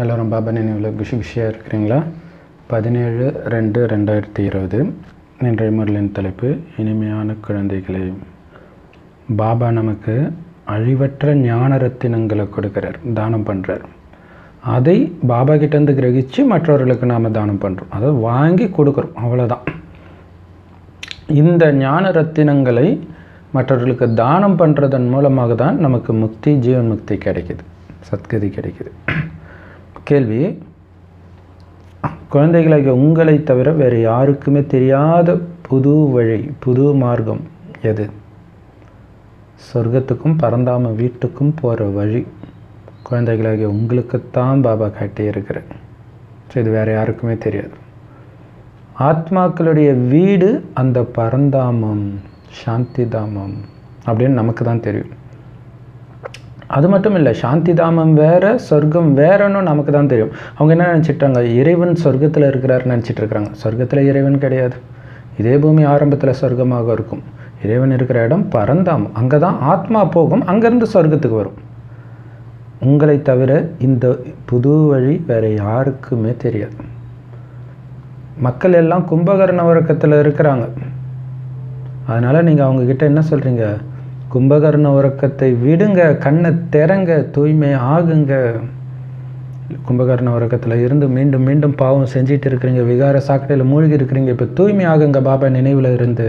எல்லாரும் பாபா நினைவில் குஷி குஷியாக இருக்கிறீங்களா? 17/2/2020 இன்றைய முரளின் தலைப்பு இனிமையான குழந்தைகளே. பாபா நமக்கு அழிவற்ற ஞான ரத்தினங்களை கொடுக்கிறார், தானம் பண்ணுறார். அதை பாபா கிட்டேருந்து கிரகித்து மற்றவர்களுக்கு நாம் தானம் பண்ணுறோம், அதை வாங்கி கொடுக்குறோம், அவ்வளோதான். இந்த ஞான ரத்தினங்களை மற்றவர்களுக்கு தானம் பண்ணுறதன் மூலமாக தான் நமக்கு முக்தி, ஜீவன் முக்தி கிடைக்கிது, சத்கதி கிடைக்கிது. கேள்வி: குழந்தைகளாகிய உங்களை தவிர வேறு யாருக்குமே தெரியாத புது வழி, புது மார்க்கம் எது? சொர்க்கத்துக்கும் பரந்தாம வீட்டுக்கும் போகிற வழி குழந்தைகளாகிய உங்களுக்குத்தான் பாபா காட்டி இருக்கிறேன். ஸோ இது வேறு யாருக்குமே தெரியாது. ஆத்மாக்களுடைய வீடு அந்த பரந்தாமம், சாந்தி தாமம் அப்படின்னு நமக்கு தான் தெரியும். அது மட்டும் இல்லை, சாந்தி தாமம் வேறு, சொர்க்கம் வேறன்னு நமக்கு தான் தெரியும். அவங்க என்ன நினச்சிட்டாங்க? இறைவன் சொர்க்கத்தில் இருக்கிறாருன்னு நினச்சிட்டு இருக்கிறாங்க. சொர்க்கத்தில் இறைவன் கிடையாது. இதே பூமி ஆரம்பத்தில் சொர்க்கமாக இருக்கும். இறைவன் இருக்கிற இடம் பரந்தாமம், அங்கே தான் ஆத்மா போகும், அங்கேருந்து சொர்க்கத்துக்கு வரும். உங்களை தவிர இந்த புது வழி வேறு யாருக்குமே தெரியாது. மக்கள் எல்லாம் கும்பகர்ண உறக்கத்தில் இருக்கிறாங்க. அதனால் நீங்கள் அவங்கக்கிட்ட என்ன சொல்கிறீங்க? கும்பகர்ண உறக்கத்தை விடுங்க, கண்ணை திறங்க, தூய்மை ஆகுங்க. கும்பகர்ண உறக்கத்தில் இருந்து மீண்டும் மீண்டும் பாவம் செஞ்சிட்டு இருக்கிறீங்க, விகார சாக்கடையில் மூழ்கி இருக்கிறீங்க, இப்போ தூய்மை ஆகுங்க பாபா நினைவில் இருந்து.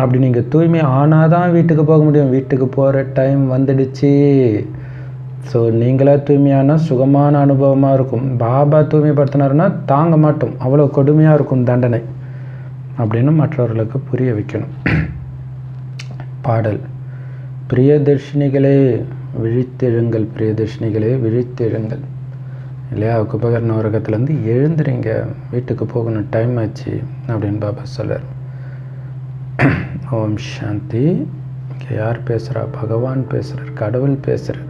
அப்படி நீங்கள் தூய்மை ஆனால் தான் வீட்டுக்கு போக முடியும். வீட்டுக்கு போகிற டைம் வந்துடுச்சு. ஸோ நீங்களாக தூய்மையான சுகமான அனுபவமாக இருக்கும். பாபா தூய்மைப்படுத்தினாருன்னா தாங்க மாட்டோம், அவ்வளோ கொடுமையாக இருக்கும் தண்டனை அப்படின்னு மற்றவர்களுக்கு புரிய வைக்கணும். பாடல்: பிரியதர்ஷினிகளே விழித்தெழுங்கள், பிரியதர்ஷினிகளே விழித்தெழுங்கள். இல்லையா? குபகர்ண உறக்கத்துலேருந்து எழுந்துறீங்க, வீட்டுக்கு போகணும், டைம் ஆச்சு அப்படின்னு பாபா சொல்கிறார். ஓம் சாந்தி. இங்கே யார் பேசுகிறா? பகவான் பேசுகிறார், கடவுள் பேசுகிறார்.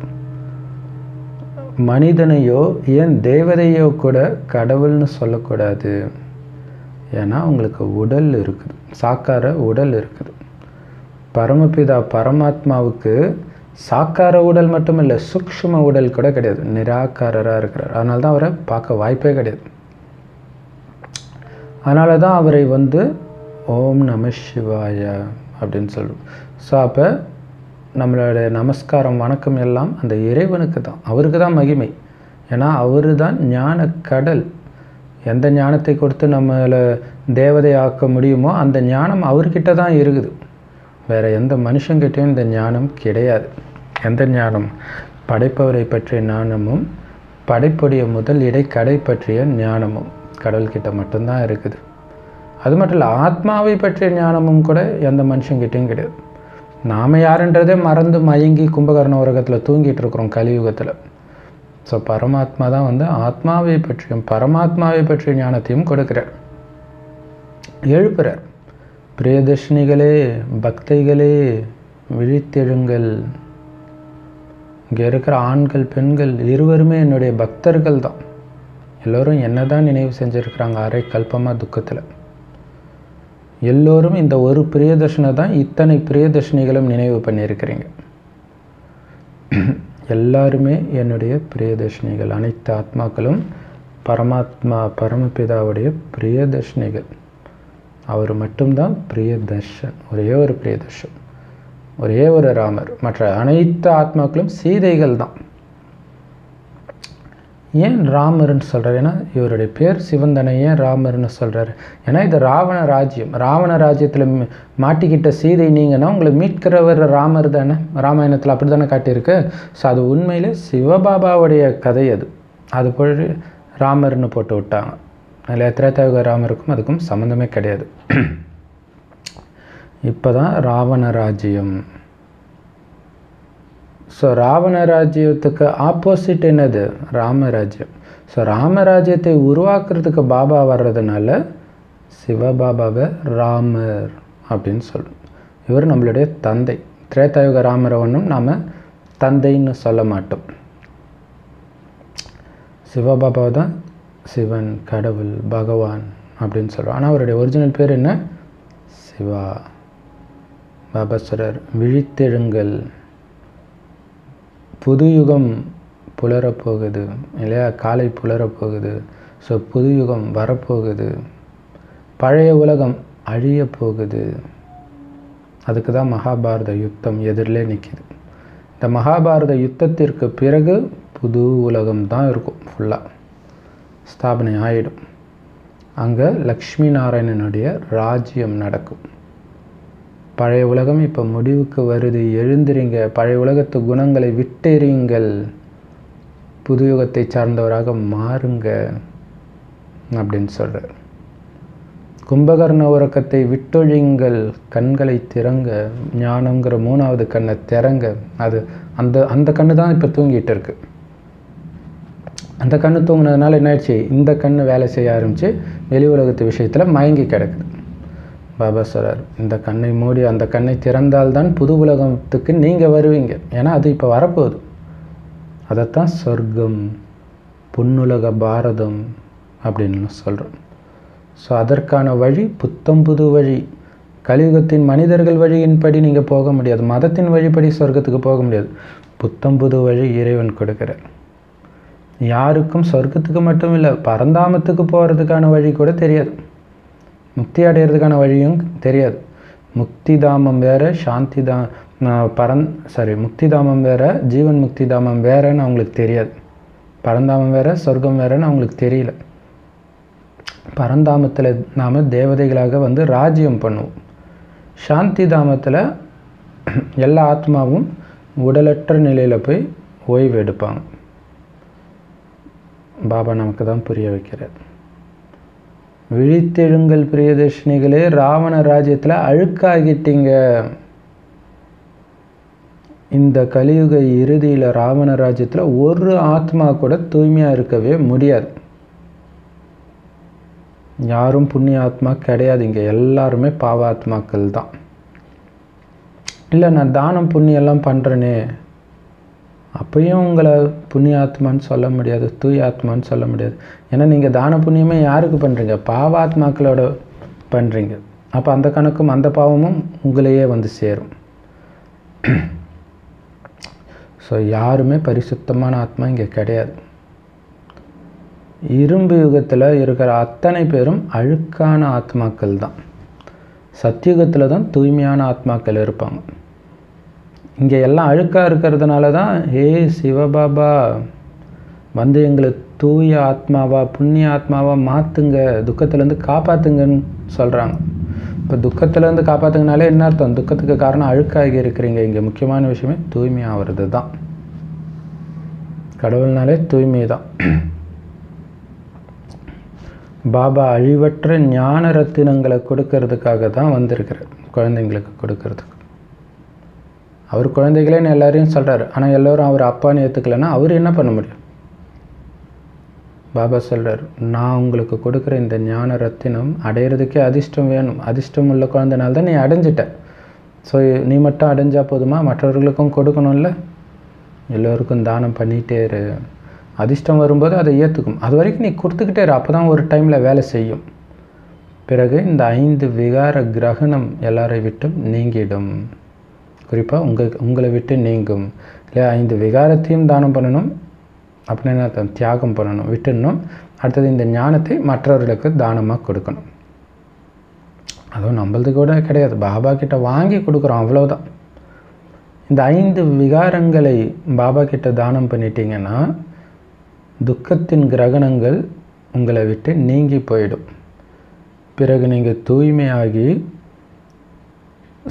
மனிதனையோ ஏன் தேவதையோ கூட கடவுள்னு சொல்லக்கூடாது. ஏன்னா அவங்களுக்கு உடல் இருக்குது, சாக்கார உடல் இருக்குது. பரமபிதா பரமாத்மாவுக்கு சாக்கார உடல் மட்டும் இல்லை, சூக்ஷ்ம உடல் கூட கிடையாது, நிராகாரராக இருக்கிறார். அதனால தான் அவரை பார்க்க வாய்ப்பே கிடையாது. அதனால தான் அவரை ஓம் நம சிவாய அப்படின்னு சொல்லுவோம். ஸோ அப்போ நம்மளோட நமஸ்காரம், வணக்கம் எல்லாம் அந்த இறைவனுக்கு தான், அவருக்கு தான் மகிமை. ஏன்னா அவரு தான் ஞான கடல். எந்த ஞானத்தை கொடுத்து நம்மளை தேவதை ஆக்க முடியுமோ அந்த ஞானம் அவர்கிட்ட தான் இருக்குது. வேறு எந்த மனுஷங்கிட்டையும் இந்த ஞானம் கிடையாது. எந்த ஞானம்? படைப்பவரை பற்றிய ஞானமும் படைப்புடைய முதல் இடை கடை பற்றிய ஞானமும் கடவுள்கிட்ட மட்டும்தான் இருக்குது. அது மட்டும் இல்லை, ஆத்மாவை பற்றிய ஞானமும் கூட எந்த மனுஷங்கிட்டையும் கிடையாது. நாம் யாருன்றதே மறந்து மயங்கி கும்பகர்ண உலகத்தில் தூங்கிட்டு இருக்கிறோம் கலியுகத்தில். ஸோ பரமாத்மா தான் ஆத்மாவை பற்றியும் பரமாத்மாவை பற்றிய ஞானத்தையும் கொடுக்கிறார், எழுப்புகிறார். பிரியதர்ஷினிகளே பக்தைகளே விழித்தெழுங்கள். இங்கே இருக்கிற ஆண்கள் பெண்கள் இருவருமே என்னுடைய பக்தர்கள் தான். எல்லோரும் என்ன தான் நினைவு செஞ்சுருக்கிறாங்க அரை கல்பமாக துக்கத்தில். எல்லோரும் இந்த ஒரு பிரியதர்ஷனை தான் இத்தனை பிரியதர்ஷினிகளும் நினைவு பண்ணியிருக்கிறீங்க. எல்லாருமே என்னுடைய பிரியதர்ஷினிகள், அனைத்து ஆத்மாக்களும் பரமாத்மா பரமபிதாவுடைய பிரியதர்ஷினிகள். அவர் மட்டும்தான் பிரியதர்ஷன், ஒரே ஒரு பிரியதர்ஷன், ஒரே ஒரு ராமர். மற்ற அனைத்து ஆத்மாக்களும் சீதைகள் தான். ஏன் ராமர்னு சொல்கிறார்? ஏன்னா இவருடைய பேர் சிவந்தனை. ஏன் ராமர்னு சொல்கிறார்? ஏன்னா இது ராவண ராஜ்யம். ராவண ராஜ்யத்தில் மாட்டிக்கிட்ட சீதை நீங்கன்னா உங்களை மீட்கிறவர் ராமர் தானே. ராமாயணத்தில் அப்படி தானே காட்டியிருக்கு. ஸோ அது உண்மையில் சிவபாபாவுடைய கதை. அது போய் ராமர்னு போட்டு விட்டாங்க. அதில் எத்திரேதாயுக ராமருக்கும் அதுக்கும் சம்மந்தமே கிடையாது. இப்போ தான் ராவண ராஜ்யம். ஸோ ராவண ராஜ்யத்துக்கு ஆப்போசிட் என்னது? ராமராஜ்யம். ஸோ ராமராஜ்யத்தை உருவாக்குறதுக்கு பாபா வர்றதுனால சிவபாபாவை ராமர் அப்படின்னு சொல்லணும். இவர் நம்மளுடைய தந்தை. திரேதாயுக ராமரை ஒன்றும் நாம் தந்தைன்னு சொல்ல மாட்டோம். சிவபாபாவை தான் சிவன், கடவுள், பகவான் அப்படின்னு சொல்கிறோம். ஆனால் அவருடைய ஒரிஜினல் பேர் என்ன? சிவா. பாபா சொல்கிறார், விழித்தெழுங்கள், புது யுகம் புலரப்போகுது இல்லையா, காலை புலரப்போகுது. ஸோ புதுயுகம் வரப்போகுது, பழைய உலகம் அழியப்போகுது. அதுக்கு தான் மகாபாரத யுத்தம் எதிரிலே நிற்கிது. இந்த மகாபாரத யுத்தத்திற்கு பிறகு புது உலகம் தான் இருக்கும், ஃபுல்லாக ஸ்தாபனை ஆகிடும். அங்கே லக்ஷ்மி நாராயணனுடைய ராஜ்யம் நடக்கும். பழைய உலகம் இப்போ முடிவுக்கு வருது, எழுந்திரிங்க, பழைய உலகத்து குணங்களை விட்டெறியுங்கள், புதுயுகத்தை சார்ந்தவராக மாறுங்க அப்படின்னு சொல்கிறார். கும்பகர்ண உறக்கத்தை விட்டொழிங்கள், கண்களை திறங்க, ஞானங்கிற மூணாவது கண்ணை திறங்க. அது அந்த அந்த கண்ணு தான் இப்போ தூங்கிட்டு இருக்கு. அந்த கண்ணு தூங்கினதுனால என்ன ஆயிடுச்சு, இந்த கண்ணு வேலை செய்ய ஆரம்பித்து வெளி உலகத்து விஷயத்தில் மயங்கி கிடக்குது. பாபா சொல்கிறார், இந்த கண்ணை மூடி அந்த கண்ணை திறந்தால்தான் புது உலகத்துக்கு நீங்கள் வருவீங்க. ஏன்னா அது இப்போ வரப்போகுது. அதைத்தான் சொர்க்கம், பொன்னுலக பாரதம் அப்படின்னு சொல்கிறோம். ஸோ அதற்கான வழி புத்தம் புது வழி. கலியுகத்தின் மனிதர்கள் வழியின்படி நீங்கள் போக முடியாது, மதத்தின் வழிப்படி சொர்க்கத்துக்கு போக முடியாது. புத்தம் புது வழி இறைவன் கொடுக்குறார். யாருக்கும் சொர்க்கத்துக்கு மட்டும் இல்லை, பரந்தாமத்துக்கு போகிறதுக்கான வழி கூட தெரியாது, முக்தி அடைகிறதுக்கான வழியும் தெரியாது. முக்தி தாமம் வேறு, சாந்தி தா முக்தி தாமம் வேறு, ஜீவன் முக்தி தாமம் வேறுன்னு அவங்களுக்கு தெரியாது. பரந்தாமம் வேறு, சொர்க்கம் வேறுன்னு அவங்களுக்கு தெரியல. பரந்தாமத்தில் நாம் தேவதைகளாக வந்து ராஜ்யம் பண்ணுவோம். சாந்தி தாமத்தில் எல்லா ஆத்மாவும் உடலற்ற நிலையில் போய் ஓய்வு எடுப்பாங்க. பாபா நமக்கு தான் புரிய வைக்கிறார், விழித்தெழுங்கள் பிரியதர்ஷினிகளே, ராவண ராஜ்யத்தில் அழுக்காகிட்டீங்க. இந்த கலியுக இறுதியில் ராவண ராஜ்யத்தில் ஒரு ஆத்மா கூட தூய்மையாக இருக்கவே முடியாது. யாரும் புண்ணிய ஆத்மா கிடையாது, இங்கே எல்லாருமே பாவாத்மாக்கள் தான். இல்லை நான் தானம் புண்ணியெல்லாம் பண்ணுறேனே, அப்பையும் உங்களை புண்ணிய ஆத்மான்னு சொல்ல முடியாது, தூய ஆத்மான்னு சொல்ல முடியாது. ஏன்னா நீங்கள் தான புண்ணியமே யாருக்கு பண்ணுறீங்க, பாவாத்மாக்களோட பண்ணுறீங்க. அப்போ அந்த கணக்கும் அந்த பாவமும் உங்களையே வந்து சேரும். ஸோ யாருமே பரிசுத்தமான ஆத்மா இங்கே கிடையாது. இரும்பு யுகத்தில் இருக்கிற அத்தனை பேரும் அழுக்கான ஆத்மாக்கள் தான். சத்தியுகத்தில் தான் தூய்மையான ஆத்மாக்கள் இருப்பாங்க. இங்கே எல்லாம் அழுக்காக இருக்கிறதுனால தான், ஹே சிவபாபா வந்து எங்களை தூய ஆத்மாவா புண்ணிய ஆத்மாவா மாற்றுங்க, துக்கத்துலேருந்து காப்பாற்றுங்கன்னு சொல்கிறாங்க. இப்போ துக்கத்துலேருந்து காப்பாற்றுங்கனாலே என்ன அர்த்தம், துக்கத்துக்கு காரணம் அழுக்காகி இருக்கிறீங்க. இங்கே முக்கியமான விஷயமே தூய்மையாகிறது தான். கடவுள்னாலே தூய்மை தான். பாபா அழிவற்ற ஞான ரத்தினங்களை கொடுக்கறதுக்காக தான் வந்திருக்கிறார், குழந்தைங்களுக்கு கொடுக்கறதுக்கு. அவர் குழந்தைகளேன்னு எல்லாரையும் சொல்கிறார், ஆனால் எல்லோரும் அவர் அப்பான்னு ஏற்றுக்கலைன்னா அவர் என்ன பண்ண முடியும்? பாபா சொல்கிறார், நான் உங்களுக்கு கொடுக்குற இந்த ஞான ரத்தினம் அடையிறதுக்கே அதிர்ஷ்டம் வேணும். அதிர்ஷ்டம் உள்ள குழந்தைனால தான் நீ அடைஞ்சிட்ட. ஸோ நீ மட்டும் அடைஞ்சால் போதுமா, மற்றவர்களுக்கும் கொடுக்கணும்ல. எல்லோருக்கும் தானம் பண்ணிகிட்டே இரு, அதிர்ஷ்டம் வரும்போது அதை ஏற்றுக்கும். அது வரைக்கும் நீ கொடுத்துக்கிட்டே இரு, அப்போ தான் ஒரு டைமில் வேலை செய்யும். பிறகு இந்த 5 விகார கிரகணம் எல்லாரை விட்டும் நீங்கிடும். குறிப்பாக உங்களை விட்டு நீங்கும் இல்லையா. 5 விகாரத்தையும் தானம் பண்ணணும் அப்படின்னா தியாகம் பண்ணணும், விட்டுணும். அடுத்தது இந்த ஞானத்தை மற்றவர்களுக்கு தானமாக கொடுக்கணும். அதுவும் நம்மளது கூட கிடையாது, பாபா கிட்ட வாங்கி கொடுக்குறோம், அவ்வளோதான். இந்த 5 விகாரங்களை பாபா கிட்ட தானம் பண்ணிட்டீங்கன்னா துக்கத்தின் கிரகணங்கள் உங்களை விட்டு நீங்கி போயிடும். பிறகு நீங்கள் தூய்மையாகி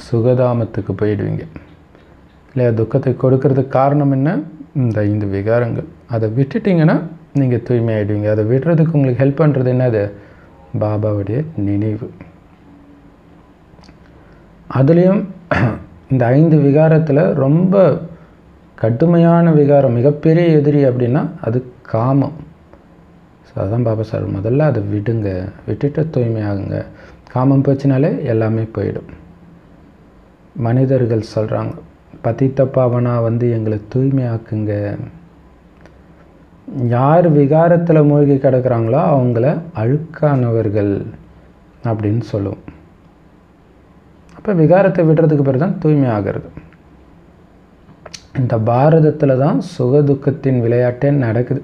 சுகதாமத்துக்கு போயிடுவீங்க இல்லையா. துக்கத்தை கொடுக்கறதுக்கு காரணம் என்ன, இந்த 5 விகாரங்கள். அதை விட்டுட்டிங்கன்னா நீங்கள் தூய்மையாகிடுவீங்க. அதை விடுறதுக்கு உங்களுக்கு ஹெல்ப் பண்ணுறது என்னது, பாபாவுடைய நினைவு. அதுலேயும் இந்த 5 விகாரத்தில் ரொம்ப கடுமையான விகாரம், மிகப்பெரிய எதிரி அப்படின்னா அது காமம். ஸோ அதுதான் பாபா சார் முதல்ல அதை விடுங்க, விட்டுட்டு தூய்மையாகுங்க. காமம் போச்சுனாலே எல்லாமே போயிடும். மனிதர்கள் சொல்கிறாங்க, பதித்த பாவனா வந்து எங்களை தூய்மையாக்குங்க. யார் விகாரத்தில் மூழ்கி கிடக்கிறாங்களோ அவங்கள அழுக்கானவர்கள் அப்படின்னு சொல்லுவோம். அப்போ விகாரத்தை விடுறதுக்கு பிறகு தான் தூய்மையாகிறது. இந்த பாரதத்தில் தான் சுக துக்கத்தின் விளையாட்டே நடக்குது.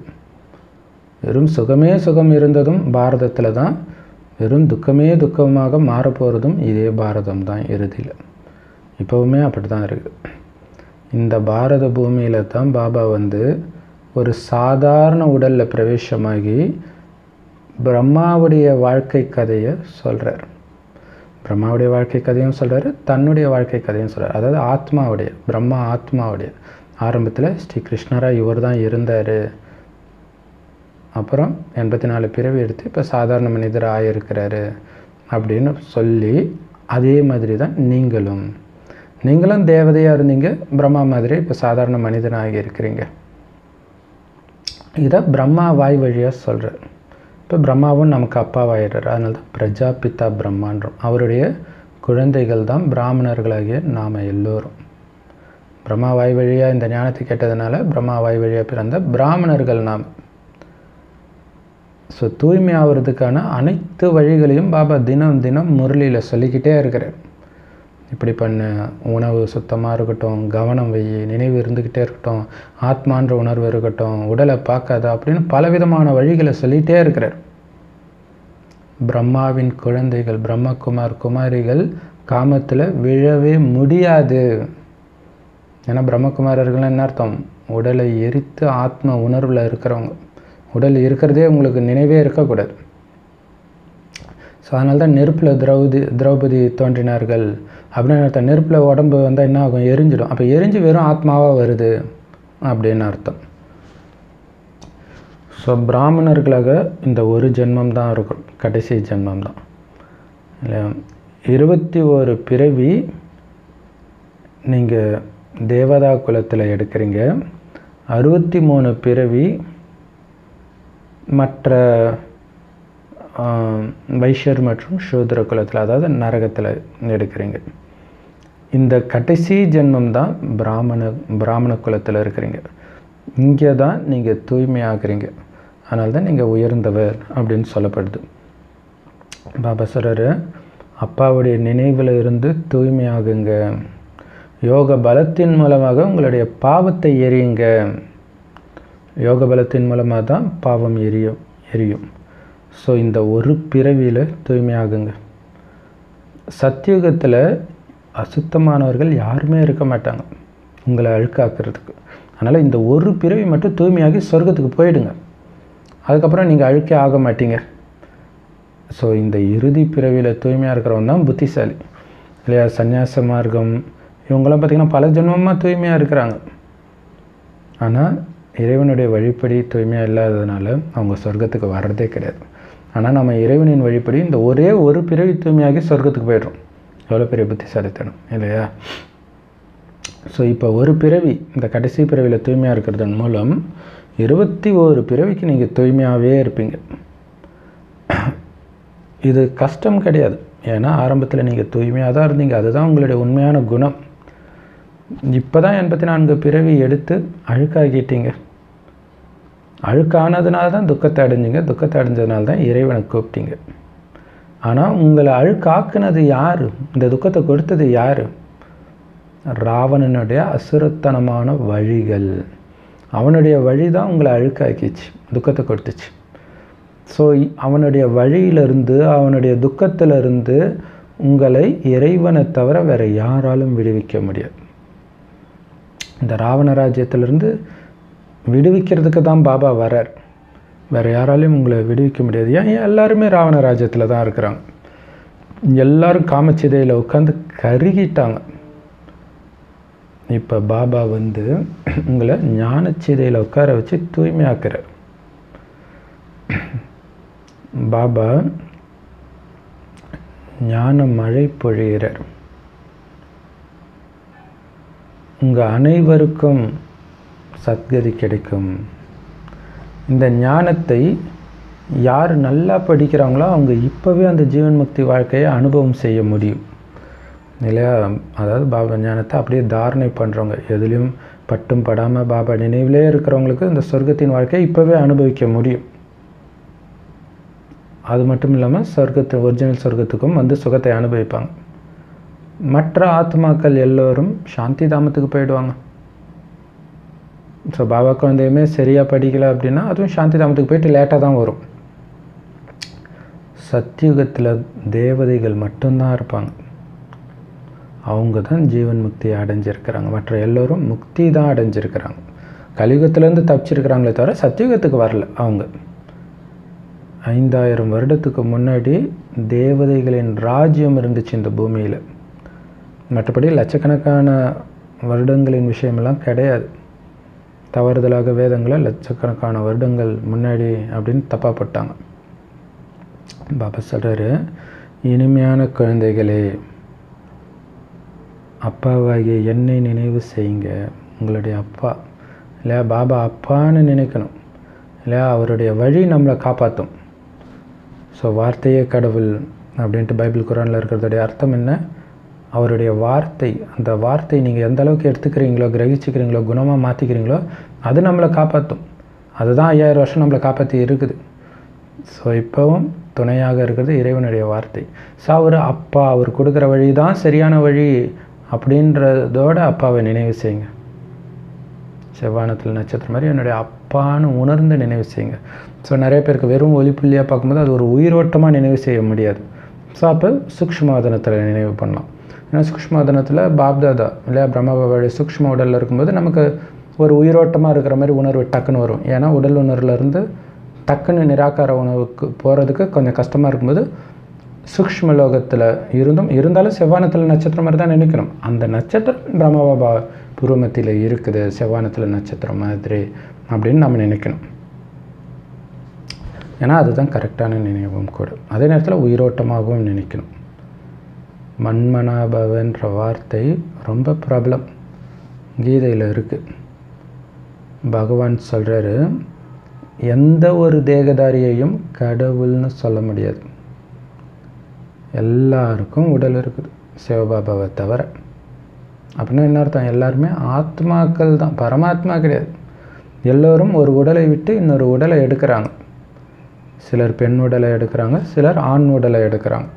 வெறும் சுகமே சுகம் இருந்ததும் பாரதத்தில் தான், வெறும் துக்கமே துக்கமாக மாறப்போகிறதும் இதே பாரதம் தான் இறுதியில். இப்போவுமே அப்படி தான் இருக்குது. இந்த பாரத பூமியில் தான் பாபா வந்து ஒரு சாதாரண உடலில் பிரவேசமாகி பிரம்மாவுடைய வாழ்க்கை கதையை சொல்கிறார். பிரம்மாவுடைய வாழ்க்கை கதையும் சொல்கிறாரு, தன்னுடைய வாழ்க்கை கதையும் சொல்கிறார். அதாவது ஆத்மாவுடைய, பிரம்மா ஆத்மாவுடைய. ஆரம்பத்தில் ஸ்ரீ கிருஷ்ணராக இவர் தான் இருந்தார். அப்புறம் 84 பிறவி எடுத்து இப்போ சாதாரண மனிதராக இருக்கிறாரு அப்படின்னு சொல்லி, அதே மாதிரி தான் நீங்களும் தேவதையாக இருந்தீங்க, பிரம்மா மாதிரி இப்போ சாதாரண மனிதனாகி இருக்கிறீங்க. இதை பிரம்மா வாய் வழியாக சொல்கிறார். இப்போ பிரம்மாவும் நமக்கு அப்பாவாயிடுறார். அதனால தான் பிரஜாபிதா பிரம்மான்றோம். அவருடைய குழந்தைகள் தான் பிராமணர்களாகிய நாம் எல்லோரும். பிரம்மா வாய் வழியாக இந்த ஞானத்தை கேட்டதுனால பிரம்மா வாய் வழியாக பிறந்த பிராமணர்கள் நாம். ஸோ தூய்மை ஆகிறதுக்கான அனைத்து வழிகளையும் பாபா தினம் தினம் முரளியில் சொல்லிக்கிட்டே இருக்கிறார். இப்படி பண்ண உணவு சுத்தமாக இருக்கட்டும், கவனம் வை, நினைவு இருந்துக்கிட்டே இருக்கட்டும், ஆத்மான்ற உணர்வு இருக்கட்டும், உடலை பார்க்காத அப்படின்னு பலவிதமான வழிகளை சொல்லிகிட்டே இருக்கிறார். பிரம்மாவின் குழந்தைகள், பிரம்மகுமார் குமாரிகள் காமத்தில் விழவே முடியாது. ஏன்னா பிரம்மகுமாரர்கள் என்ன அர்த்தம்? உடலை எரித்து ஆத்ம உணர்வில் இருக்கிறவங்க. உடல் இருக்கிறதே உங்களுக்கு நினைவே இருக்கக்கூடாது. ஸோ அதனால தான் நெருப்பில் திரௌபதி தோன்றினார்கள் அப்படின்னு அர்த்தம். நெருப்பில் உடம்பு வந்தால் என்ன ஆகும்? எரிஞ்சிடும். அப்போ எரிஞ்சு வெறும் ஆத்மாவாக வருது அப்படின்னு அர்த்தம். ஸோ பிராமணர்களாக இந்த ஒரு ஜென்மம் தான் இருக்கும், கடைசி ஜென்மம் தான். 21 பிறவி நீங்கள் தேவதா குலத்தில் எடுக்கிறீங்க. 63 பிறவி மற்ற வைஷ்யர் மற்றும் சூத்ர குலத்தில், அதாவது நரகத்தில் எடுக்கிறீங்க. இந்த கடைசி ஜென்மம் தான் பிராமண குலத்தில் இருக்கிறீங்க. இங்கே தான் நீங்கள் தூய்மையாகிறீங்க. அதனால தான் நீங்கள் உயர்ந்தவர் அப்படின்னு சொல்லப்படுது. பாபா சொல்கிறாரு, அப்பாவுடைய நினைவில் இருந்து தூய்மையாகுங்க. யோக பலத்தின் மூலமாக உங்களுடைய பாவத்தை எரியுங்க. யோக பலத்தின் மூலமாக தான் பாவம் எரியும். ஸோ இந்த ஒரு பிறவியில் தூய்மையாகுங்க. சத்தியுகத்தில் அசுத்தமானவர்கள் யாருமே இருக்க மாட்டாங்க உங்களை அழுக்காக்குறதுக்கு. அதனால் இந்த ஒரு பிறவி மட்டும் தூய்மையாகி சொர்க்கத்துக்கு போயிடுங்க. அதுக்கப்புறம் நீங்கள் அழுக்கே ஆக மாட்டீங்க. ஸோ இந்த இறுதி பிறவியில் தூய்மையாக இருக்கிறவங்க தான் புத்திசாலி இல்லையா? சந்யாச மார்க்கம் இவங்களாம் பார்த்திங்கன்னா பல ஜென்மமாக தூய்மையாக இருக்கிறாங்க. ஆனால் இறைவனுடைய வழிப்படி தூய்மையாக இல்லாததுனால அவங்க சொர்க்கத்துக்கு வர்றதே கிடையாது. ஆனால் நம்ம இறைவனின் வழிப்படி இந்த ஒரே ஒரு பிறவி தூய்மையாகி சொர்க்கத்துக்கு போய்ட்றோம். எவ்வளோ பெரிய புத்திசாலித்தனம் இல்லையா? ஸோ இப்போ ஒரு பிறவி, இந்த கடைசி பிறவியில் தூய்மையாக இருக்கிறதன் மூலம் 21 பிறவிக்கு நீங்கள் தூய்மையாகவே இருப்பீங்க. இது கஷ்டம் கிடையாது. ஏன்னா ஆரம்பத்தில் நீங்கள் தூய்மையாக தான் இருந்தீங்க. அதுதான் உங்களுடைய உண்மையான குணம். இப்போ தான் 84 பிறவி எடுத்து அழுக்காகிட்டீங்க. அழுக்கானதுனால தான் துக்கத்தை அடைஞ்சிங்க. துக்கத்தை அடைஞ்சதுனால தான் இறைவனை கூப்பிட்டீங்க. ஆனால் உங்களை அழுக்காக்குனது யார்? இந்த துக்கத்தை கொடுத்தது யார்? ராவணனுடைய அசுரத்தனமான வழிகள், அவனுடைய வழி தான் உங்களை அழுக்காக்கிச்சு, துக்கத்தை கொடுத்துச்சு. ஸோ அவனுடைய வழியிலிருந்து, அவனுடைய துக்கத்திலிருந்து உங்களை இறைவனை தவிர வேறு யாராலும் விடுவிக்க முடியாது. இந்த ராவண ராஜ்யத்திலிருந்து விடுவிக்கிறதுக்கு தான் பாபா வரார். வேறு யாராலையும் உங்களை விடுவிக்க முடியாது. ஏன்? எல்லாருமே ராவண ராஜ்யத்தில் தான் இருக்கிறாங்க. எல்லோரும் காமச்சிதையில் உட்காந்து கருகிட்டாங்க. இப்போ பாபா வந்து உங்களை ஞானச்சிதையில் உட்கார வச்சு தூய்மையாக்குறார். பாபா ஞான மழை பொழிகிறார். உங்கள் அனைவருக்கும் சத்கதி கிடைக்கும். இந்த ஞானத்தை யார் நல்லா படிக்கிறாங்களோ அவங்க இப்போவே அந்த ஜீவன் முக்தி வாழ்க்கையை அனுபவம் செய்ய முடியும் இல்லையா? அதாவது பாபா ஞானத்தை அப்படியே தாரணை பண்ணுறவங்க, எதுலேயும் பட்டும் படாமல் பாபா நினைவிலே இருக்கிறவங்களுக்கு இந்த சொர்க்கத்தின் வாழ்க்கையை இப்போவே அனுபவிக்க முடியும். அது மட்டும் இல்லாமல் சொர்க்கத்தை, ஒரிஜினல் சொர்க்கத்துக்கும் வந்து சுகத்தை அனுபவிப்பாங்க. மற்ற ஆத்மாக்கள் எல்லோரும் சாந்தி தாமத்துக்கு போயிடுவாங்க. ஸோ பாபாவுக்கு வந்ததுமே சரியாக படிக்கலை அப்படின்னா அதுவும் சாந்தி தாமத்துக்கு போயிட்டு லேட்டாக தான் வரும். சத்தியுகத்தில் தேவதைகள் மட்டும்தான் இருப்பாங்க, அவங்க தான் ஜீவன் முக்தியை அடைஞ்சிருக்கிறாங்க, மற்ற எல்லோரும் முக்தி தான் அடைஞ்சிருக்கிறாங்க. கலியுகத்திலேருந்து தப்பிச்சிருக்கிறாங்களே தவிர சத்தியுகத்துக்கு வரல அவங்க. 5000 வருடத்துக்கு முன்னாடி தேவதைகளின் ராஜ்யம் இருந்துச்சு இந்த பூமியில், மற்றபடி லட்சக்கணக்கான வருடங்களின் விஷயமெல்லாம் கிடையாது. தவறுதலாக வேதங்களை லட்சக்கணக்கான வருடங்கள் முன்னாடி அப்படின்னு தப்பாக பட்டாங்க. பாபா சொல்கிறாரு, இனிமையான குழந்தைகளே, அப்பாவாகிய என்னை நினைவு செய்யுங்க. உங்களுடைய அப்பா இல்லையா, பாபா அப்பான்னு நினைக்கணும் இல்லையா, அவருடைய வழி நம்மளை காப்பாற்றும். ஸோ வார்த்தையே கடவுள் அப்படின்ட்டு பைபிள் குரானில் இருக்கிறதுடைய அர்த்தம் என்ன? அவருடைய வார்த்தை, அந்த வார்த்தை நீங்கள் எந்த அளவுக்கு எடுத்துக்கிறீங்களோ, கிரகிச்சிக்கிறீங்களோ, குணமாக மாற்றிக்கிறீங்களோ, அது நம்மளை காப்பாற்றும். அதுதான் 5000 வருஷம் நம்மளை காப்பாற்றி இருக்குது. ஸோ இப்போவும் துணையாக இருக்கிறது இறைவனுடைய வார்த்தை. ஸோ அவர் அப்பா, அவர் கொடுக்குற வழி தான் சரியான வழி அப்படின்றதோடு அப்பாவை நினைவு செய்யுங்க. செவ்வானத்தில் நட்சத்திரம் மாதிரி என்னுடைய அப்பான்னு உணர்ந்து நினைவு செய்யுங்க. ஸோ நிறைய பேருக்கு வெறும் ஒலிப்புள்ளியாக பார்க்கும்போது அது ஒரு உயிரோட்டமாக நினைவு செய்ய முடியாது. ஸோ அப்போ சூக்ஷ்மாதனத்தில் நினைவு பண்ணலாம். ஏன்னா சூக்ஷ்மாதனத்தில் பாப்தாதா இல்லையா, பிரம்ம பாபாவுடைய சூக்ஷ்ம உடலில் இருக்கும்போது நமக்கு ஒரு உயிரோட்டமாக இருக்கிற மாதிரி உணர்வு டக்குன்னு வரும். ஏன்னா உடல் உணர்வுலேருந்து டக்குன்னு நிராகார உணவுக்கு போகிறதுக்கு கொஞ்சம் கஷ்டமாக இருக்கும்போது சூக்ஷ்ம லோகத்தில் இருந்தாலும் செவ்வானத்தில் நட்சத்திரம் மாதிரி தான் நினைக்கணும். அந்த நட்சத்திரம் பிரம்மபாபா பூர்வமத்தில் இருக்குது, செவ்வானத்தில் நட்சத்திரம் மாதிரி அப்படின்னு நம்ம நினைக்கணும். ஏன்னா அதுதான் கரெக்டான நினைவும் கூட. அதே நேரத்தில் உயிரோட்டமாகவும் நினைக்கணும். மண்மனாபவன்ற வார்த்தை ரொம்ப பிரபலம், கீதையில் இருக்குது. பகவான் சொல்கிறாரு, எந்த ஒரு தேகதாரியையும் கடவுள்னு சொல்ல முடியாது, எல்லாருக்கும் உடல் இருக்குது சிவபாபாவை தவிர. அப்படின்னா என்ன அர்த்தம்? எல்லாருமே ஆத்மாக்கள் தான், பரமாத்மா கிடையாது. எல்லோரும் ஒரு உடலை விட்டு இன்னொரு உடலை எடுக்கிறாங்க. சிலர் பெண் உடலை எடுக்கிறாங்க, சிலர் ஆண் உடலை எடுக்கிறாங்க.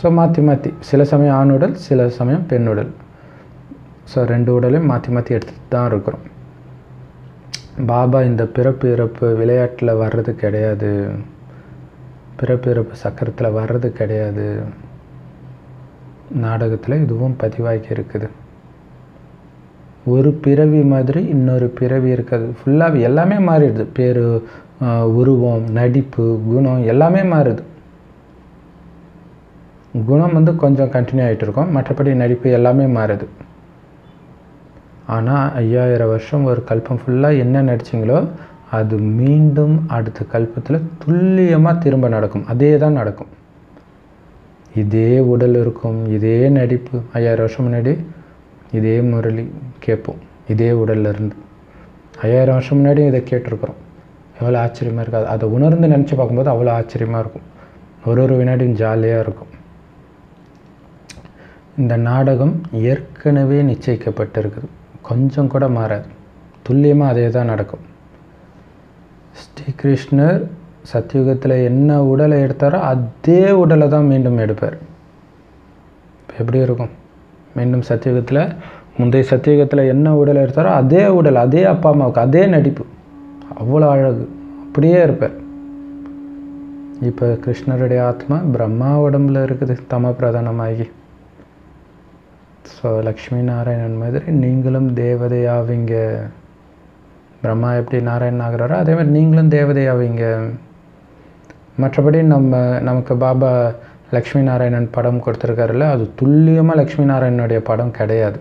ஸோ மாற்றி சில சமயம் ஆண் உடல், சில சமயம் பெண் உடல். ஸோ 2 உடலையும் மாற்றி எடுத்துகிட்டு தான் இருக்கிறோம். பாபா இந்த பிறப்பு இறப்பு விளையாட்டில் வர்றது கிடையாது, பிறப்பிறப்பு சக்கரத்தில் வர்றது கிடையாது. நாடகத்தில் இதுவும் பதிவாகி இருக்குது. ஒரு பிறவி மாதிரி இன்னொரு பிறவி இருக்காது, ஃபுல்லாக எல்லாமே மாறிடுது. பேர், உருவம், நடிப்பு, குணம் எல்லாமே மாறுது. குணம் கொஞ்சம் கண்டினியூ ஆகிட்டு இருக்கோம், மற்றபடி நடிப்பு எல்லாமே மாறுது. ஆனால் 5000 வருஷம் ஒரு கல்பம் ஃபுல்லாக என்ன நடிச்சிங்களோ அது மீண்டும் அடுத்த கல்பத்தில் துல்லியமாக திரும்ப நடக்கும். அதே தான் நடக்கும். இதே உடல் இருக்கும், இதே நடிப்பு. 5000 வருஷம் முன்னாடி இதே முரளி கேட்போம், இதே உடலில் இருந்து. 5000 வருஷம் முன்னாடி இதை கேட்டிருக்கிறோம். எவ்வளோ ஆச்சரியமாக இருக்காது. அதை உணர்ந்து நினச்சி பார்க்கும்போது அவ்வளோ ஆச்சரியமாக இருக்கும். ஒரு வினாடியும் ஜாலியாக இருக்கும். இந்த நாடகம் ஏற்கனவே நிச்சயிக்கப்பட்டிருக்குது, கொஞ்சம் கூட மாறாது, துல்லியமாக அதே தான் நடக்கும். ஸ்ரீகிருஷ்ணர் சத்தியுகத்தில் என்ன உடலை எடுத்தாரோ அதே உடலை தான் மீண்டும் எடுப்பார். எப்படி இருக்கும்? மீண்டும் சத்தியுகத்தில், முந்தைய சத்தியுகத்தில் என்ன உடலை எடுத்தாரோ அதே உடல், அதே அப்பா அம்மாவுக்கு, அதே நடிப்பு, அவ்வளோ அழகு, அப்படியே இருப்பார். இப்போ கிருஷ்ணருடைய ஆத்மா பிரம்மா உடம்பில் இருக்குது, தம பிரதானமாகி. ஸோ லக்ஷ்மி நாராயணன் மாதிரி நீங்களும் தேவதையாவீங்க. பிரம்மா எப்படி நாராயணன் ஆகிறாரோ அதேமாதிரி நீங்களும் தேவதையாவீங்க. மற்றபடி நமக்கு பாபா லக்ஷ்மி நாராயணன் படம் கொடுத்துருக்காருல்ல, அது துல்லியமாக லக்ஷ்மி நாராயணனுடைய படம் கிடையாது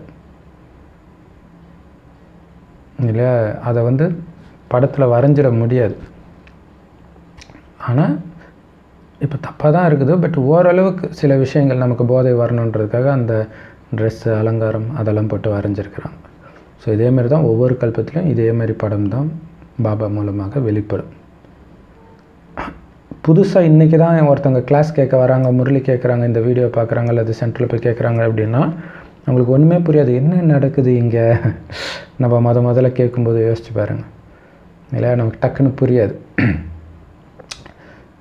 இல்லையா. அதை படத்தில் வரைஞ்சிட முடியாது. ஆனால் இப்போ தப்பாக தான் இருக்குது, பட் ஓரளவுக்கு சில விஷயங்கள் நமக்கு போதை வரணுன்றதுக்காக அந்த ட்ரெஸ்ஸு, அலங்காரம் அதெல்லாம் போட்டு வரைஞ்சிருக்கிறாங்க. ஸோ இதேமாதிரி தான் ஒவ்வொரு கல்பத்திலையும் இதேமாதிரி படம் தான் பாபா மூலமாக வெளிப்படும். புதுசாக இன்றைக்கி தான் ஒருத்தவங்க கிளாஸ் கேட்க வராங்க, முரளி கேட்குறாங்க, இந்த வீடியோ பார்க்குறாங்க, அல்லது சென்டரில் போய் கேட்குறாங்க அப்படின்னா அவங்களுக்கு ஒன்றுமே புரியாது. என்ன நடக்குது இங்கே? நம்ம முதல்ல கேட்கும்போது யோசிச்சு பாருங்கள் இல்லையா, நமக்கு டக்குன்னு புரியாது.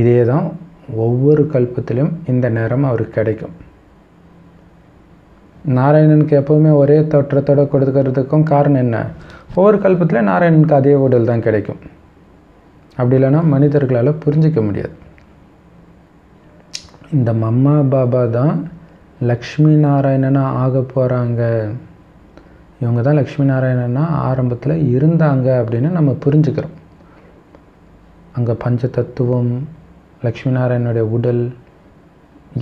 இதே தான் ஒவ்வொரு கல்பத்திலும் இந்த நேரம் அவருக்கு கிடைக்கும். நாராயணனுக்கு எப்போவுமே ஒரே தோற்றத்தோடு கொடுக்கறதுக்கும் காரணம் என்ன? ஒவ்வொரு கல்பத்திலும் நாராயணனுக்கு அதே உடல் தான் கிடைக்கும். அப்படி இல்லைன்னா மனிதர்களால் புரிஞ்சிக்க முடியாது. இந்த மம்மா பாபா தான் லக்ஷ்மி நாராயணனாக ஆக போகிறாங்க, இவங்க தான் லக்ஷ்மி நாராயணனாக ஆரம்பத்தில் இருந்தாங்க அப்படின்னு நம்ம புரிஞ்சுக்கிறோம். அங்கே பஞ்ச தத்துவம், லக்ஷ்மி நாராயணனுடைய உடல்,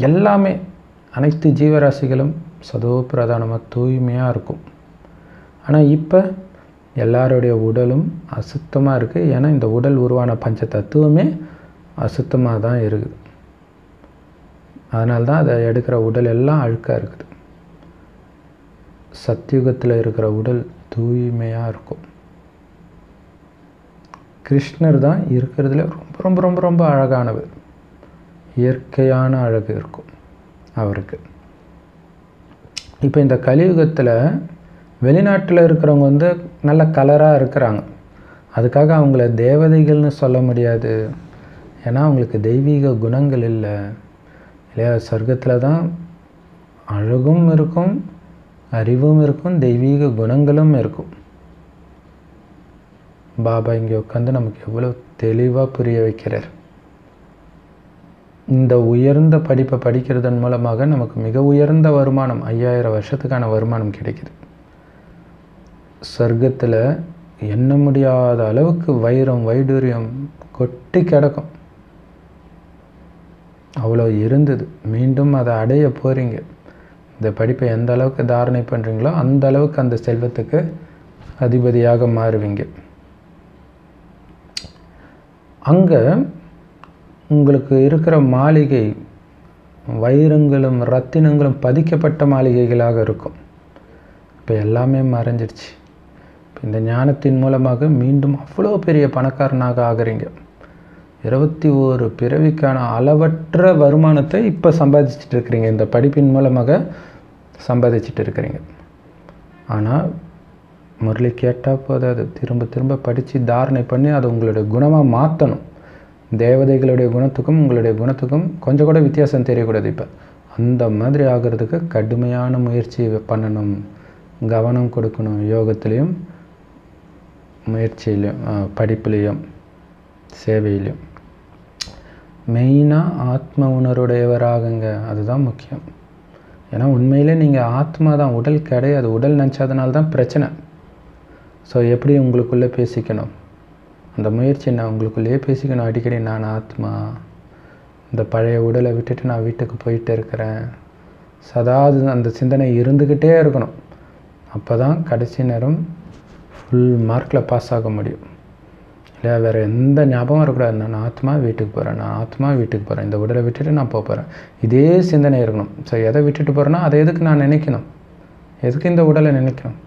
எல்லாமே அனைத்து ஜீவராசிகளும் சதோ பிரதானமாக தூய்மையாக இருக்கும். ஆனால் இப்போ எல்லாருடைய உடலும் அசுத்தமாக இருக்குது. ஏன்னா இந்த உடல் உருவான பஞ்ச தத்துவமே அசுத்தமாக தான் இருக்குது. அதனால தான் அதை எடுக்கிற உடல் எல்லாம் அழுக்காக இருக்குது. சத்தியுகத்தில் இருக்கிற உடல் தூய்மையாக இருக்கும். கிருஷ்ணர் தான் இருக்கிறதுல ரொம்ப ரொம்ப ரொம்ப ரொம்ப அழகானவர். இயற்கையான அழகு இருக்கும் அவருக்கு. இப்போ இந்த கலியுகத்தில் வெளிநாட்டில் இருக்கிறவங்க வந்து நல்ல கலராக இருக்கிறாங்க. அதுக்காக அவங்கள தேவதைகள்னு சொல்ல முடியாது. ஏன்னா அவங்களுக்கு தெய்வீக குணங்கள் இல்லை இல்லையா? சொர்க்கத்தில் தான் அழகும் இருக்கும், அறிவும் இருக்கும், தெய்வீக குணங்களும் இருக்கும். பாபா இங்கே உட்காந்து நமக்கு எவ்வளோ தெளிவாக புரிய வைக்கிறார். இந்த உயர்ந்த படிப்பை படிக்கிறதன் மூலமாக நமக்கு மிக உயர்ந்த வருமானம், 5000 வருஷத்துக்கான வருமானம் கிடைக்கிது. சொர்க்கத்தில் எண்ண முடியாத அளவுக்கு வைரம் வைடூரியம் கொட்டி கிடக்கும். அவ்வளோ இருந்தது. மீண்டும் அதை அடைய போகிறீங்க. இந்த படிப்பை எந்த அளவுக்கு தாரணை பண்ணுறீங்களோ அந்த அளவுக்கு அந்த செல்வத்துக்கு அதிபதியாக மாறுவீங்க. அங்கே உங்களுக்கு இருக்கிற மாளிகை வைரங்களும் ரத்தினங்களும் பதிக்கப்பட்ட மாளிகைகளாக இருக்கும். இப்போ எல்லாமே மறைஞ்சிடுச்சு. இந்த ஞானத்தின் மூலமாக மீண்டும் அவ்வளோ பெரிய பணக்காரனாக ஆகிறீங்க. 21 பிறவிக்கான அளவற்ற வருமானத்தை இப்போ சம்பாதிச்சுட்டு இருக்கிறீங்க. இந்த படிப்பின் மூலமாக சம்பாதிச்சுட்டு இருக்கிறீங்க. ஆனால் முரளி கேட்டால் போதும், அது திரும்ப திரும்ப படித்து தாரணை பண்ணி அதை உங்களுடைய குணமாக மாற்றணும். தேவதைகளுடைய குணத்துக்கும் உங்களுடைய குணத்துக்கும் கொஞ்சம் கூட வித்தியாசம் தெரியக்கூடாது. இப்போ அந்த மாதிரி ஆகிறதுக்கு கடுமையான முயற்சி பண்ணணும், கவனம் கொடுக்கணும். யோகத்துலேயும் முயற்சியிலையும் படிப்புலேயும் சேவையிலையும் மெயினாக ஆத்ம உணர்வுடையவராகுங்க. அதுதான் முக்கியம். ஏன்னா உண்மையிலே நீங்கள் ஆத்மா தான், உடல் கிடையாது. உடல் நினச்சதுனால தான் பிரச்சனை. ஸோ எப்படி உங்களுக்குள்ளே பேசிக்கணும், அந்த முயற்சி என்ன, உங்களுக்குள்ளேயே பேசிக்கணும் அடிக்கடி. நான் ஆத்மா, இந்த பழைய உடலை விட்டுட்டு நான் வீட்டுக்கு போயிட்டு இருக்கிறேன். சதா அது அந்த சிந்தனை இருந்துக்கிட்டே இருக்கணும். அப்போ தான் கடைசி நேரம் ஃபுல் மார்க்கில் பாஸ் ஆக முடியும் இல்லையா? வேறு எந்த ஞாபகம் இருக்கக்கூடாது. நான் ஆத்மா வீட்டுக்கு போகிறேன், நான் ஆத்மா வீட்டுக்கு போகிறேன், இந்த உடலை விட்டுட்டு நான் போகிறேன், இதே சிந்தனை இருக்கணும். ஸோ எதை விட்டுட்டு போகிறேன்னா அதை எதுக்கு நான் நினைக்கணும், எதுக்கு இந்த உடலை நினைக்கணும்?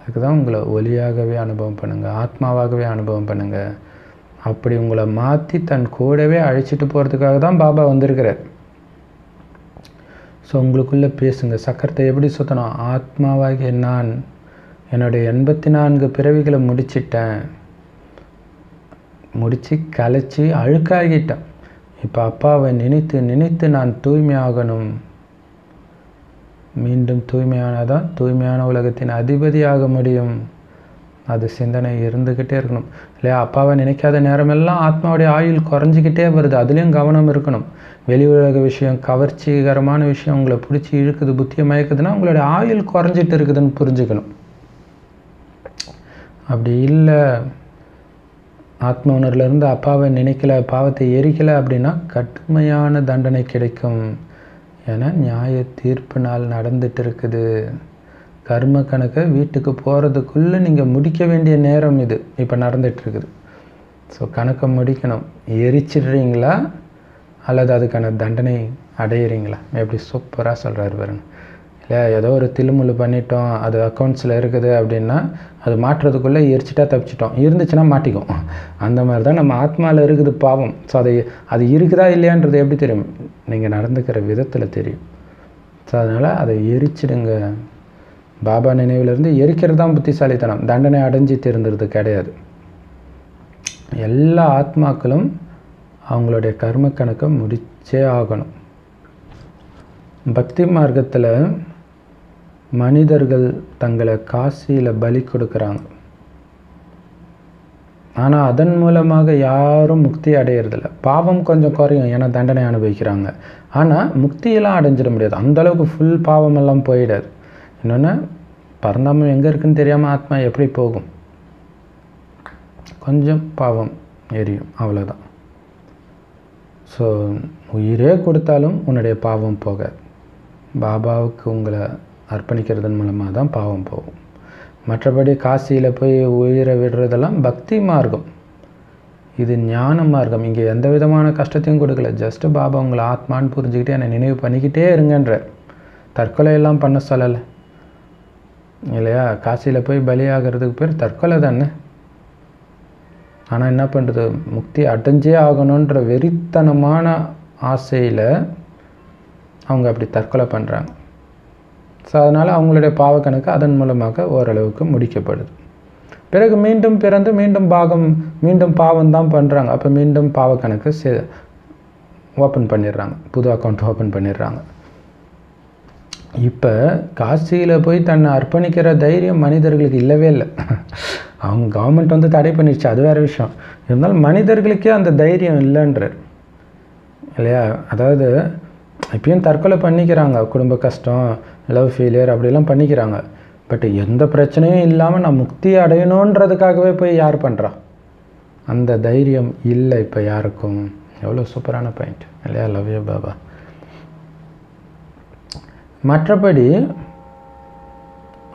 அதுக்கு தான் உங்களை ஒலியாகவே அனுபவம் பண்ணுங்கள், ஆத்மாவாகவே அனுபவம் பண்ணுங்கள். அப்படி உங்களை மாற்றி தன் கூடவே அழைச்சிட்டு போகிறதுக்காக தான் பாபா வந்திருக்கிறார். ஸோ உங்களுக்குள்ளே பேசுங்க. சக்கரத்தை எப்படி சுற்றணும்? ஆத்மாவாகிய நான் என்னுடைய 84 பிறவிகளை முடிச்சிட்டேன், முடித்து கலைச்சி அழுக்காகிட்டேன். இப்போ அப்பாவை நினைத்து நினைத்து நான் தூய்மையாகணும். மீண்டும் தூய்மையானதான் தூய்மையான உலகத்தின் அதிபதியாக முடியும். அது சிந்தனை இருந்துக்கிட்டே இருக்கணும் இல்லையா? அப்பாவை நினைக்காத நேரமெல்லாம் ஆத்மாவுடைய ஆயுள் குறைஞ்சிக்கிட்டே வருது. அதுலேயும் கவனம் இருக்கணும். வெளி உலக விஷயம், கவர்ச்சிகரமான விஷயம் உங்களை பிடிச்சி இழுக்குது, புத்தியை மயக்குதுன்னா உங்களுடைய ஆயுள் குறைஞ்சிட்டு இருக்குதுன்னு புரிஞ்சுக்கணும். அப்படி இல்லை, ஆத்ம உணர்விலிருந்து அப்பாவை நினைக்கலை, பாவத்தை எரிக்கலை அப்படின்னா கடுமையான தண்டனை கிடைக்கும். ஏன்னா நியாய தீர்ப்பு நாள் நடந்துட்டு இருக்குது. கர்ம கணக்கை வீட்டுக்கு போகிறதுக்குள்ளே நீங்கள் முடிக்க வேண்டிய நேரம் இது இப்போ நடந்துகிட்ருக்குது. ஸோ கணக்கை முடிக்கணும். எரிச்சிடுறீங்களா அல்லது அதுக்கான தண்டனை அடையிறீங்களா? எப்படி சூப்பராக சொல்கிறார் பாருங்க. இல்லை ஏதோ ஒரு தில்முழு பண்ணிட்டோம் அது அக்கௌண்ட்ஸில் இருக்குது அப்படின்னா அது மாற்றுறதுக்குள்ளே எரிச்சிட்டா தப்பிச்சிட்டோம், இருந்துச்சுன்னா மாட்டிக்கும். அந்த மாதிரி தான் நம்ம ஆத்மாவில் இருக்குது பாவம். ஸோ அது இருக்குதா இல்லையான்றது எப்படி தெரியும்? நீங்கள் நடந்துக்கிற விதத்தில் தெரியும். ஸோ அதனால் அதை எரிச்சிடுங்க. பாபா நினைவிலிருந்து எரிக்கிறது தான் புத்திசாலித்தனம். தண்டனை அடைஞ்சி திருந்துறது கிடையாது. எல்லா ஆத்மாக்களும் அவங்களுடைய கர்ம கணக்கை முடிச்சே ஆகணும். பக்தி மார்க்கத்தில் மனிதர்கள் தங்களை காசியில் பலி கொடுக்குறாங்க. ஆனால் அதன் மூலமாக யாரும் முக்தி அடையிறதில்ல. பாவம் கொஞ்சம் குறையும், ஏன்னா தண்டனை அனுபவிக்கிறாங்க. ஆனால் முக்தியெல்லாம் அடைஞ்சிட முடியாது, அந்தளவுக்கு ஃபுல் பாவமெல்லாம் போயிடாது. இன்னொன்று, பரந்தாமம் எங்கே இருக்குன்னு தெரியாமல் ஆத்மா எப்படி போகும்? கொஞ்சம் பாவம் எரியும், அவ்வளோதான். ஸோ உயிரே கொடுத்தாலும் உன்னுடைய பாவம் போகாது. பாபாவுக்கு உங்களை அர்ப்பணிக்கிறதன் மூலமாக தான் பாவம் போகும். மற்றபடி காசியில் போய் உயிரை விடுறதெல்லாம் பக்தி மார்க்கம். இது ஞான மார்க்கம். இங்கே எந்த விதமான கஷ்டத்தையும் கொடுக்கல. ஜஸ்ட்டு பாபா உங்களை ஆத்மான்னு புரிஞ்சுக்கிட்டு என்னை நினைவு பண்ணிக்கிட்டே இருங்கன்ற. தற்கொலையெல்லாம் பண்ண சொல்லலை இல்லையா? காசியில் போய் பலியாகிறதுக்கு பேர் தற்கொலை தானே. ஆனால் என்ன பண்ணுறது, முக்தி அடைஞ்சே ஆகணுன்ற வெறித்தனமான ஆசையில் அவங்க அப்படி தற்கொலை பண்ணுறாங்க. ஸோ அதனால் அவங்களுடைய பாவக்கணக்கு அதன் மூலமாக ஓரளவுக்கு முடிக்கப்படுது. பிறகு மீண்டும் பிறந்து மீண்டும் பாவம் தான் பண்ணுறாங்க. அப்போ மீண்டும் பாவக்கணக்கு ஓப்பன் பண்ணிடுறாங்க, புது அக்கௌண்ட் ஓப்பன் பண்ணிடுறாங்க. இப்போ காசியில் போய் தன்னை அர்ப்பணிக்கிற தைரியம் மனிதர்களுக்கு இல்லவே இல்லை. அவங்க கவர்மெண்ட் வந்து தடை பண்ணிடுச்சு, அது வேறு விஷயம். இருந்தாலும் மனிதர்களுக்கே அந்த தைரியம் இல்லைன்றார் இல்லையா? அதாவது இப்பயும் தற்கொலை பண்ணிக்கிறாங்க, குடும்ப கஷ்டம், லவ் ஃபெயிலியர் அப்படிலாம் பண்ணிக்கிறாங்க. பட் எந்த பிரச்சனையும் இல்லாமல் நான் முக்தி அடையணுன்றதுக்காகவே போய் யார் பண்ணுறா? அந்த தைரியம் இல்லை இப்போ யாருக்கும். எவ்வளோ சூப்பரான பாயிண்ட் இல்லையா? Love you Baba. மற்றபடி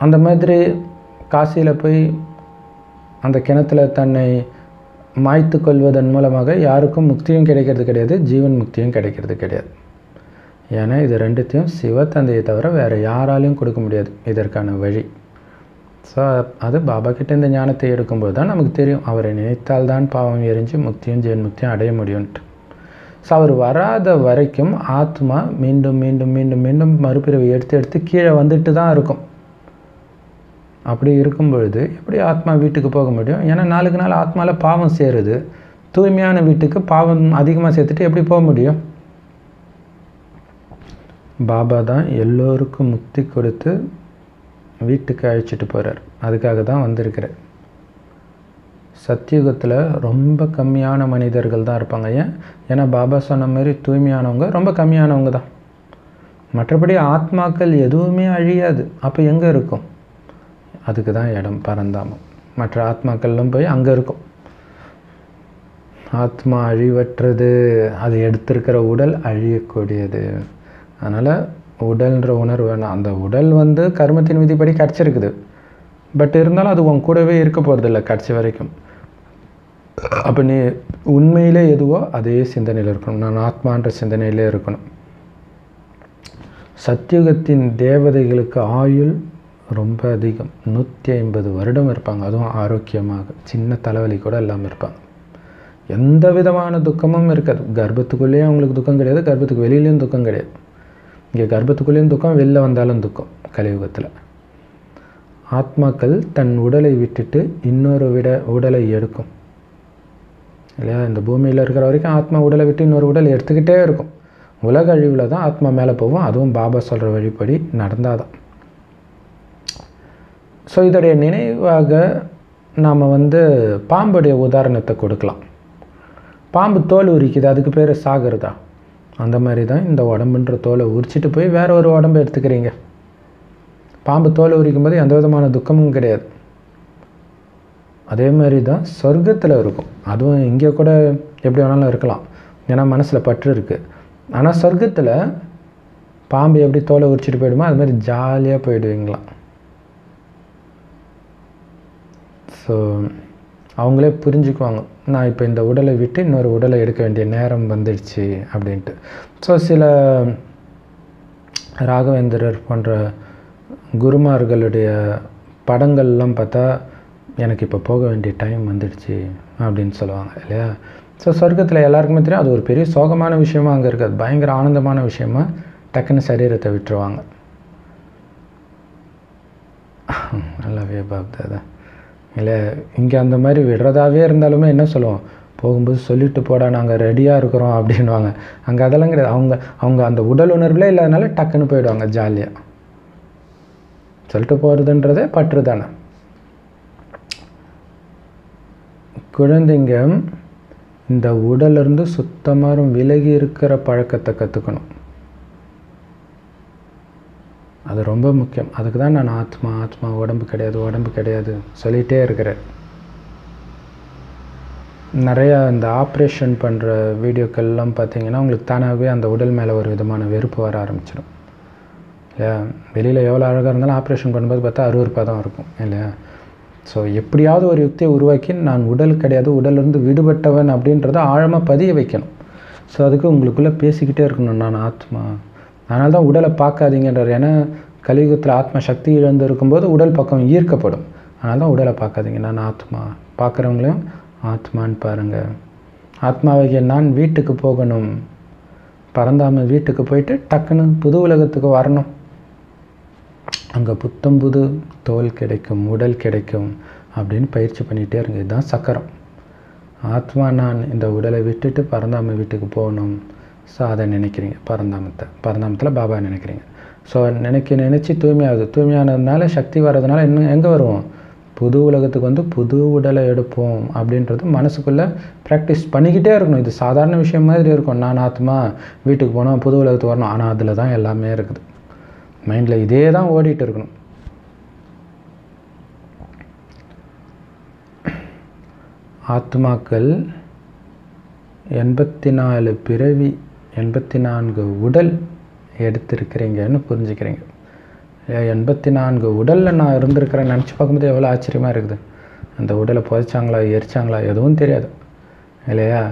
அந்த மாதிரி காசியில் போய் அந்த கிணத்துல தன்னை மாய்த்து கொள்வதன் மூலமாக யாருக்கும் முக்தியும் கிடைக்கிறது கிடையாது, ஜீவன் முக்தியும் கிடைக்கிறது கிடையாது. ஏன்னா இது ரெண்டுத்தையும் சிவத்தந்தையை தவிர வேறு யாராலையும் கொடுக்க முடியாது இதற்கான வழி. ஸோ அது பாபா கிட்ட இந்த ஞானத்தை எடுக்கும்போது தான் நமக்கு தெரியும், அவரை நினைத்தால்தான் பாவம் எரிஞ்சு முக்தியும் ஜீவன் முக்தியும் அடைய முடியும்ட்டு. ஸோ அவர் வராத வரைக்கும் ஆத்மா மீண்டும் மீண்டும் மீண்டும் மீண்டும் மறுபிறவை எடுத்து கீழே வந்துட்டு தான் இருக்கும். அப்படி இருக்கும்பொழுது எப்படி ஆத்மா வீட்டுக்கு போக முடியும்? ஏன்னா நாளுக்கு நாள் ஆத்மாவில் பாவம் சேருது. தூய்மையான வீட்டுக்கு பாவம் அதிகமாக சேர்த்துட்டு எப்படி போக முடியும்? பாபா தான் எல்லோருக்கும் முக்தி கொடுத்து வீட்டுக்கு அழைச்சிட்டு போகிறார். அதுக்காக தான் வந்திருக்கிறார். சத்தியுகத்தில் ரொம்ப கம்மியான மனிதர்கள் தான் இருப்பாங்க. ஏன்னா பாபா சொன்ன மாதிரி தூய்மையானவங்க ரொம்ப கம்மியானவங்க தான். மற்றபடி ஆத்மாக்கள் எதுவுமே அழியாது. அப்போ எங்கே இருக்கும்? அதுக்கு தான் இடம் பரந்தாமம். மற்ற ஆத்மாக்கள்லாம் போய் அங்கே இருக்கும். ஆத்மா அழிவற்றது, அது எடுத்திருக்கிற உடல் அழியக்கூடியது. அதனால் உடல்ன்ற உணர்வு வேணாம். அந்த உடல் வந்து கர்மத்தின் விதிப்படி கிடச்சிருக்குது. பட் இருந்தாலும் அது உன் கூடவே இருக்க போகிறதில்ல கடைசி வரைக்கும். அப்போ நீ உண்மையிலே எதுவோ அதே சிந்தனையில் இருக்கணும். நான் ஆத்மான்ற சிந்தனையிலே இருக்கணும். சத்தியுகத்தின் தேவதைகளுக்கு ஆயுள் ரொம்ப அதிகம், 150 வருடம் இருப்பாங்க. அதுவும் ஆரோக்கியமாக, சின்ன தலைவலி கூட இல்லாமல் இருப்பாங்க. எந்த விதமான துக்கமும் இருக்காது. கர்ப்பத்துக்குள்ளேயும் அவங்களுக்கு துக்கம் கிடையாது, கர்ப்பத்துக்கு வெளியிலையும் துக்கம் கிடையாது. இங்கே கர்ப்பத்துக்குள்ளேயும் துக்கம், வெளில வந்தாலும் துக்கம். கலியுகத்தில் ஆத்மாக்கள் தன் உடலை விட்டுட்டு இன்னொரு உடலை எடுக்கும் இல்லையா? இந்த பூமியில் இருக்கிற வரைக்கும் ஆத்மா உடலை விட்டு இன்னொரு உடலை எடுத்துக்கிட்டே இருக்கும். உலக அழிவில் தான் ஆத்மா மேலே போகும். அதுவும் பாபா சொல்கிற வழிப்படி நடந்தால் தான். ஸோ இதோடைய நினைவாக நாம் பாம்புடைய உதாரணத்தை கொடுக்கலாம். பாம்பு தோல் உரிக்குது, அதுக்கு பேர் சாகிறதா? அந்த மாதிரி தான் இந்த உடம்புன்ற தோலை உரிச்சிட்டு போய் வேறு ஒரு உடம்பை எடுத்துக்கிறீங்க. பாம்பு தோலை உரிக்கும்போது எந்த விதமான துக்கமும் கிடையாது. அதே மாதிரி தான் சொர்க்கத்தில் இருக்கும். அதுவும் இங்கே கூட எப்படி வேணாலும் இருக்கலாம், ஏன்னா மனசில் பற்று இருக்குது. ஆனால் சொர்க்கத்தில் பாம்பு எப்படி தோலை உரிச்சிட்டு போயிடுமோ அது மாதிரி ஜாலியாக போயிடுவீங்களாம். ஸோ அவங்களே புரிஞ்சுக்குவாங்க, நான் இப்போ இந்த உடலை விட்டு இன்னொரு உடலை எடுக்க வேண்டிய நேரம் வந்துடுச்சு அப்படின்ட்டு. ஸோ சில ராகவேந்திரர் போன்ற குருமார்களுடைய படங்கள்லாம் பார்த்தா எனக்கு இப்போ போக வேண்டிய டைம் வந்துடுச்சு அப்படின்னு சொல்லுவாங்க இல்லையா. ஸோ சொர்க்கத்தில் எல்லாருக்குமே தெரியும் அது ஒரு பெரிய சோகமான விஷயமா அங்கே இருக்காது, பயங்கர ஆனந்தமான விஷயமா டக்குன்னு சரீரத்தை விட்டுருவாங்க. நல்லாவே பாப்தாதான் இல்லை, இங்கே அந்த மாதிரி விடுறதாவே இருந்தாலுமே என்ன சொல்லுவோம், போகும்போது சொல்லிட்டு போடா நாங்கள் ரெடியாக இருக்கிறோம் அப்படின்வாங்க. அங்கே அதெல்லாம் கிடையாது, அவங்க அவங்க அந்த உடல் உணர்வுல இல்லாதனால டக்குன்னு போயிடுவாங்க ஜாலியாக. சொல்லிட்டு போகிறதுன்றதே பற்று தானே. குழந்தைங்க இந்த உடலிருந்து சுத்தமாக விலகி இருக்கிற பழக்கத்தை கற்றுக்கணும், அது ரொம்ப முக்கியம். அதுக்கு தான் நான் ஆத்மா ஆத்மா உடம்பு கிடையாது உடம்பு கிடையாது சொல்லிகிட்டே இருக்கிறேன். நிறையா இந்த ஆப்ரேஷன் பண்ணுற வீடியோக்கள்லாம் பார்த்திங்கன்னா உங்களுக்கு தானாகவே அந்த உடல் மேலே ஒரு விதமான வெறுப்பு வர ஆரம்பிச்சிடும் இல்லையா. வெளியில் எவ்வளோ அழகாக இருந்தாலும் ஆப்ரேஷன் பண்ணும்போது பார்த்தா அறுவறுப்பாக தான் இருக்கும் இல்லையா. ஸோ எப்படியாவது ஒரு யுக்தியை உருவாக்கி நான் உடல் கிடையாது உடலிருந்து விடுபட்டவன் அப்படின்றத ஆழமாக பதிய வைக்கணும். ஸோ அதுக்கு உங்களுக்குள்ளே பேசிக்கிட்டே இருக்கணும் நான் ஆத்மா. அதனால தான் உடலை பார்க்காதீங்கன்றார், ஏன்னா கலியுகத்தில் ஆத்மா சக்தி இழந்து இருக்கும்போது உடல் பக்கம் ஈர்க்கப்படும். அதனால தான் உடலை பார்க்காதீங்க நான் ஆத்மா. பார்க்குறவங்களையும் ஆத்மான்னு பாருங்கள். ஆத்மாவையே நான் வீட்டுக்கு போகணும், பரந்தாமல் வீட்டுக்கு போயிட்டு டக்குன்னு புது உலகத்துக்கு வரணும். அங்கே புத்தம் புது தோல் கிடைக்கும் உடல் கிடைக்கும் அப்படின்னு பயிற்சி பண்ணிகிட்டே இருங்க. இதுதான் சக்கரம். ஆத்மா நான் இந்த உடலை விட்டுட்டு பரந்தாமல் வீட்டுக்கு போகணும். ஸோ அதை நினைக்கிறீங்க, பரந்தாமத்தில் பாபா நினைக்கிறீங்க. ஸோ நினச்சி தூய்மையாகுது, தூய்மையானதுனால சக்தி வர்றதுனால இன்னும் எங்கே வருவோம், புது உலகத்துக்கு வந்து புது உடலை எடுப்போம் அப்படின்றது மனசுக்குள்ளே ப்ராக்டிஸ் பண்ணிக்கிட்டே இருக்கணும். இது சாதாரண விஷயம் மாதிரி இருக்கும், நான் ஆத்மா வீட்டுக்கு போனால் புது உலகத்துக்கு வரணும். ஆனால் அதில் தான் எல்லாமே இருக்குது, மைண்டில் இதே தான் ஓடிட்டு இருக்கணும். ஆத்மாக்கள் 84 பிறவி 84 உடல் எடுத்திருக்கிறீங்கன்னு புரிஞ்சுக்கிறீங்க. 84 உடலில் நான் இருந்திருக்கிறேன்னு நினச்சி பார்க்கும்போது எவ்வளோ ஆச்சரியமாக இருக்குது. அந்த உடலை புதைச்சாங்களா எரிச்சாங்களா எதுவும் தெரியாது இல்லையா.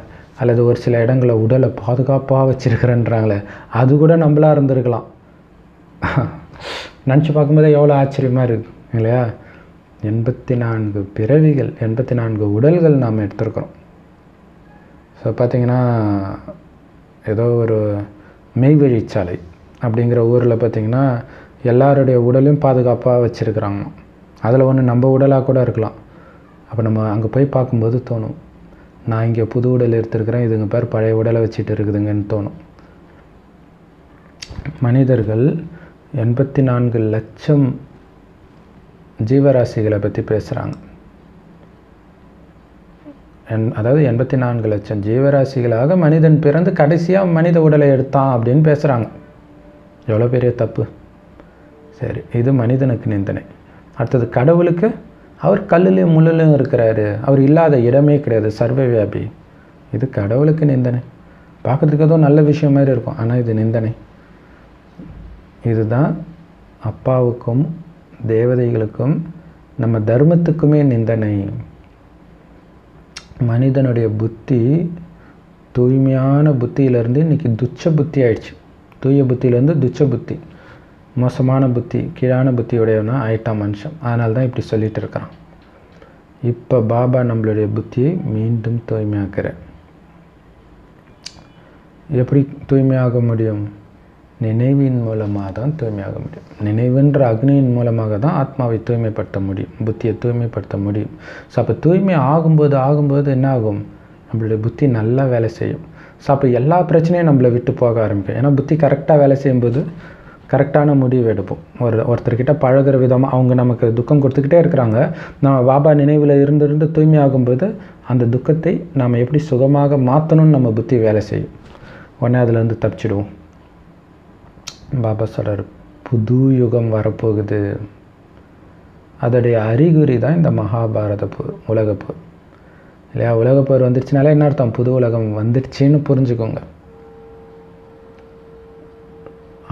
அல்லது ஒரு சில இடங்களில் உடலை பாதுகாப்பாக வச்சுருக்கிறேன்றாங்களே அது கூட நம்மளாக இருந்திருக்கலாம். நினச்சி பார்க்கும்போதே எவ்வளோ ஆச்சரியமாக இருக்குது இல்லையா. 84 பிறவிகள் 84 உடல்கள் நாம் எடுத்திருக்கிறோம். ஸோ பார்த்திங்கன்னா ஏதோ ஒரு மெய்வழிச்சாலை அப்படிங்கிற ஊரில் பார்த்திங்கன்னா எல்லாருடைய உடலையும் பாதுகாப்பாக வச்சுருக்குறாங்க. அதில் ஒன்று நம்ம உடலாக கூட இருக்கலாம். அப்போ நம்ம அங்கே போய் பார்க்கும்போது தோணும், நான் இங்கே புது உடல் எடுத்துருக்கிறேன், இதுங்க பேர் பழைய உடலை வச்சுட்டு இருக்குதுங்கன்னு தோணும். மனிதர்கள் 84 லட்சம் ஜீவராசிகளை பற்றி பேசுகிறாங்க. அதாவது 84 லட்சம் ஜீவராசிகளாக மனிதன் பிறந்து கடைசியாக மனித உடலை எடுத்தான் அப்படின்னு பேசுகிறாங்க. எவ்வளோ பெரிய தப்பு. சரி, இது மனிதனுக்கு நிந்தனை. அடுத்தது கடவுளுக்கு, அவர் கல்லுலேயும் முள்ளிலும் இருக்கிறாரு, அவர் இல்லாத இடமே கிடையாது, சர்வவியாபி. இது கடவுளுக்கு நிந்தனை. பார்க்குறதுக்கு ஏதோ நல்ல விஷயம் மாதிரி இருக்கும், ஆனால் இது நிந்தனை. இதுதான் அப்பாவுக்கும் தேவதைகளுக்கும் நம்ம தர்மத்துக்குமே நிந்தனை. மனிதனுடைய புத்தி தூய்மையான புத்தியிலேருந்து இன்றைக்கி துச்ச புத்தி ஆயிடுச்சு. தூய புத்தியிலேருந்து துச்ச புத்தி, மோசமான புத்தி, கீழான புத்தியுடையவனா ஆயிட்டான் மனுஷன். அதனால தான் இப்படி சொல்லிகிட்டு இருக்கிறான். இப்போ பாபா நம்மளுடைய புத்தியை மீண்டும் தூய்மையாக்குற. எப்படி தூய்மையாக முடியும்? நினைவின் மூலமாக தான் தூய்மையாக முடியும். நினைவுன்ற அக்னியின் மூலமாக தான் ஆத்மாவை தூய்மைப்படுத்த முடியும், புத்தியை தூய்மைப்படுத்த முடியும். ஸோ அப்போ தூய்மை ஆகும்போது என்ன ஆகும், நம்மளுடைய புத்தி நல்லா வேலை செய்யும். ஸோ அப்போ எல்லா பிரச்சனையும் நம்மளை விட்டு போக ஆரம்பிக்கும். ஏன்னா புத்தி கரெக்டாக வேலை செய்யும்போது கரெக்டான முடிவு எடுப்போம். ஒருத்தர்கிட்ட பழகிற விதமாக அவங்க நமக்கு துக்கம் கொடுத்துக்கிட்டே இருக்கிறாங்க, நம்ம பாபா நினைவில் இருந்திருந்து தூய்மையாகும்போது அந்த துக்கத்தை நாம் எப்படி சுகமாக மாற்றணும்னு நம்ம புத்தி வேலை செய்யும். உடனே அதுலேருந்து தப்பிச்சிடுவோம். பாபா சொல்கிறார், புது யுகம் வரப்போகுது. அதோடைய அறிகுறி தான் இந்த மகாபாரத போர், உலகப்போர் இல்லையா. உலகப்போர் வந்துருச்சுனாலே என்ன அர்த்தம், புது உலகம் வந்துடுச்சின்னு புரிஞ்சுக்கோங்க.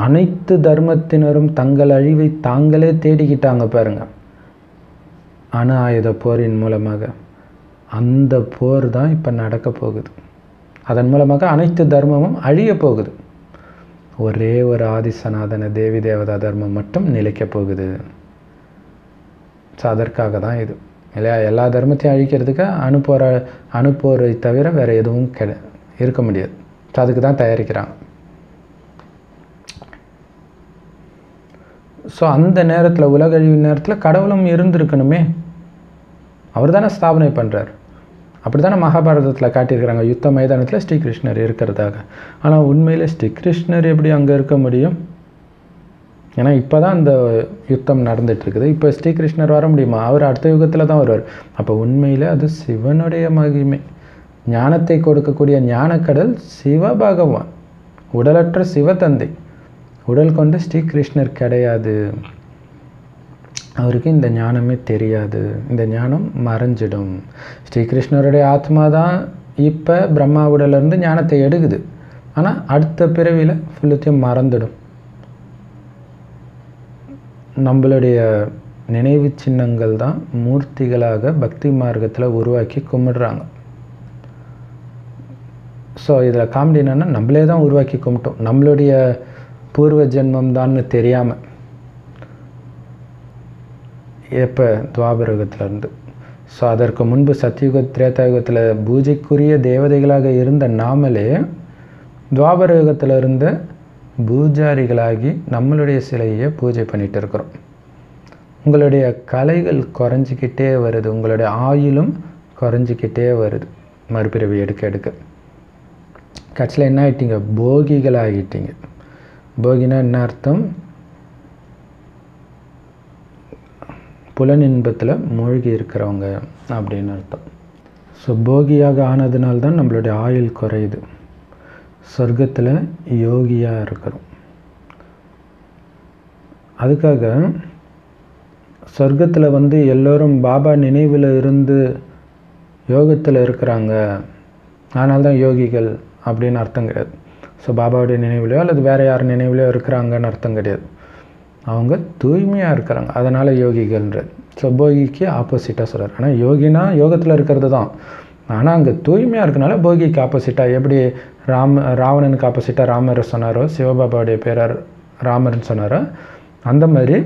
அனைத்து தர்மத்தினரும் தங்கள் அழிவை தாங்களே தேடிக்கிட்டாங்க பாருங்க, அணு ஆயுத போரின் மூலமாக. அந்த போர் தான் இப்போ நடக்க போகுது. அதன் மூலமாக அனைத்து தர்மமும் அழிய போகுது. ஒரே ஒரு ஆதிசனாதன தேவி தேவதா தர்மம் மட்டும் நிலைக்கப் போகுது. ஸோ அதற்காக தான் இது இல்லையா? எல்லா தர்மத்தையும் அழிக்கிறதுக்கு அணுப்போரை தவிர வேறு எதுவும் இருக்க முடியாது. ஸோ அதுக்கு தான் தயாரிக்கிறாங்க. ஸோ அந்த நேரத்தில், உலகழிவு நேரத்தில் கடவுளும் இருந்திருக்கணுமே, அவர் தானே ஸ்தாபனை பண்ணுறார். அப்படி தானே மகாபாரதத்தில் காட்டியிருக்கிறாங்க, யுத்த மைதானத்தில் ஸ்ரீகிருஷ்ணர் இருக்கிறதாக. ஆனால் உண்மையில் ஸ்ரீகிருஷ்ணர் எப்படி அங்கே இருக்க முடியும்? ஏன்னா இப்போ தான் அந்த யுத்தம் நடந்துகிட்ருக்குது. இப்போ ஸ்ரீகிருஷ்ணர் வர முடியுமா? அவர் அடுத்த யுகத்தில் தான் வருவார். அப்போ உண்மையில் அது சிவனுடைய மகிமை, ஞானத்தை கொடுக்கக்கூடிய ஞானக்கடல் சிவபகவான், உடலற்ற சிவத்தந்தை. உடல் கொண்டு ஸ்ரீகிருஷ்ணர் கிடையாது, அவருக்கு இந்த ஞானமே தெரியாது, இந்த ஞானம் மறைஞ்சிடும். ஸ்ரீகிருஷ்ணருடைய ஆத்மா தான் இப்போ பிரம்மா உடலிருந்து ஞானத்தை எடுக்குது. ஆனால் அடுத்த பிறவியில் ஃபுல்லத்தையும் மறந்துடும். நம்மளுடைய நினைவு சின்னங்கள் தான் மூர்த்திகளாக பக்தி மார்க்கத்தில் உருவாக்கி கும்பிடுறாங்க. ஸோ இதில் காமெடி என்னென்னா, நம்மளே தான் உருவாக்கி கும்பிட்டோம், நம்மளுடைய பூர்வ ஜென்மம்தான்னு தெரியாமல். எப்போ துவாபரகத்திலேருந்து, ஸோ அதற்கு முன்பு சத்தியுக திரேதாயுகத்தில் பூஜைக்குரிய தேவதைகளாக இருந்த நாமளே துவாபரகத்திலிருந்து பூஜாரிகளாகி நம்மளுடைய சிலையை பூஜை பண்ணிகிட்டு இருக்கிறோம். உங்களுடைய கலைகள் குறைஞ்சிக்கிட்டே வருது, உங்களுடைய ஆயுளும் குறைஞ்சிக்கிட்டே வருது. மறுபிறவி எடுக்க எடுக்க கட்சியில் என்ன ஆகிட்டீங்க? போகிகளாகிட்டீங்க. போகினா என்ன அர்த்தம்? புலனின்பத்தில் மூழ்கி இருக்கிறவங்க அப்படின்னு அர்த்தம். ஸோ போகியாக ஆனதுனால்தான் நம்மளுடைய ஆயுள் குறையுது. சொர்க்கத்தில் யோகியாக இருக்கிறோம். அதுக்காக சொர்க்கத்தில் எல்லோரும் பாபா நினைவில் இருந்து யோகத்தில் இருக்கிறாங்க, அதனால்தான் யோகிகள் அப்படின்னு அர்த்தம் கிடையாது. ஸோ பாபாவுடைய நினைவுலையோ அல்லது வேறு யார் நினைவுலையோ இருக்கிறாங்கன்னு அர்த்தம் கிடையாது. அவங்க தூய்மையாக இருக்கிறாங்க, அதனால் யோகிகள்ன்றது. ஸோ போகிக்கு ஆப்போசிட்டாக சொல்கிறார். ஆனால் யோகினா யோகத்தில் இருக்கிறது தான், ஆனால் அங்கே தூய்மையாக இருக்கனால போகிக்கு ஆப்போசிட்டாக. எப்படி ராவணனுக்கு ஆப்போசிட்டாக ராமர் சொன்னாரோ, சிவபாபாவுடைய பேரர் ராமர்னு சொன்னாரோ, அந்த மாதிரி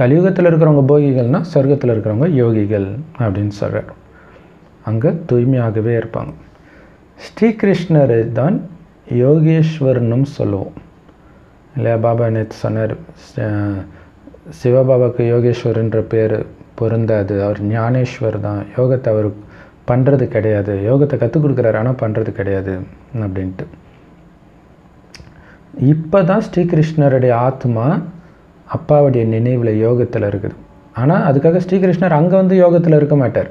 கலியுகத்தில் இருக்கிறவங்க போகிகள்னால் சொர்க்கத்தில் இருக்கிறவங்க யோகிகள் அப்படின்னு சொல்கிறார். அங்கே தூய்மையாகவே இருப்பாங்க. ஸ்ரீகிருஷ்ணரை தான் யோகேஸ்வரனும் சொல்லுவோம் இல்லையா? பாபா நேற்று சொன்னார், சிவபாபாவுக்கு யோகேஸ்வரன்ற பேர் பொருந்தாது, அவர் ஞானேஸ்வர் தான். யோகத்தை அவர் பண்ணுறது கிடையாது, யோகத்தை கற்றுக் கொடுக்குறாரு ஆனால் பண்ணுறது கிடையாது அப்படின்ட்டு. இப்போ தான் ஸ்ரீகிருஷ்ணருடைய ஆத்மா அப்பாவுடைய நினைவில் யோகத்தில் இருக்குது. ஆனால் அதுக்காக ஸ்ரீகிருஷ்ணர் அங்கே யோகத்தில் இருக்க மாட்டார்.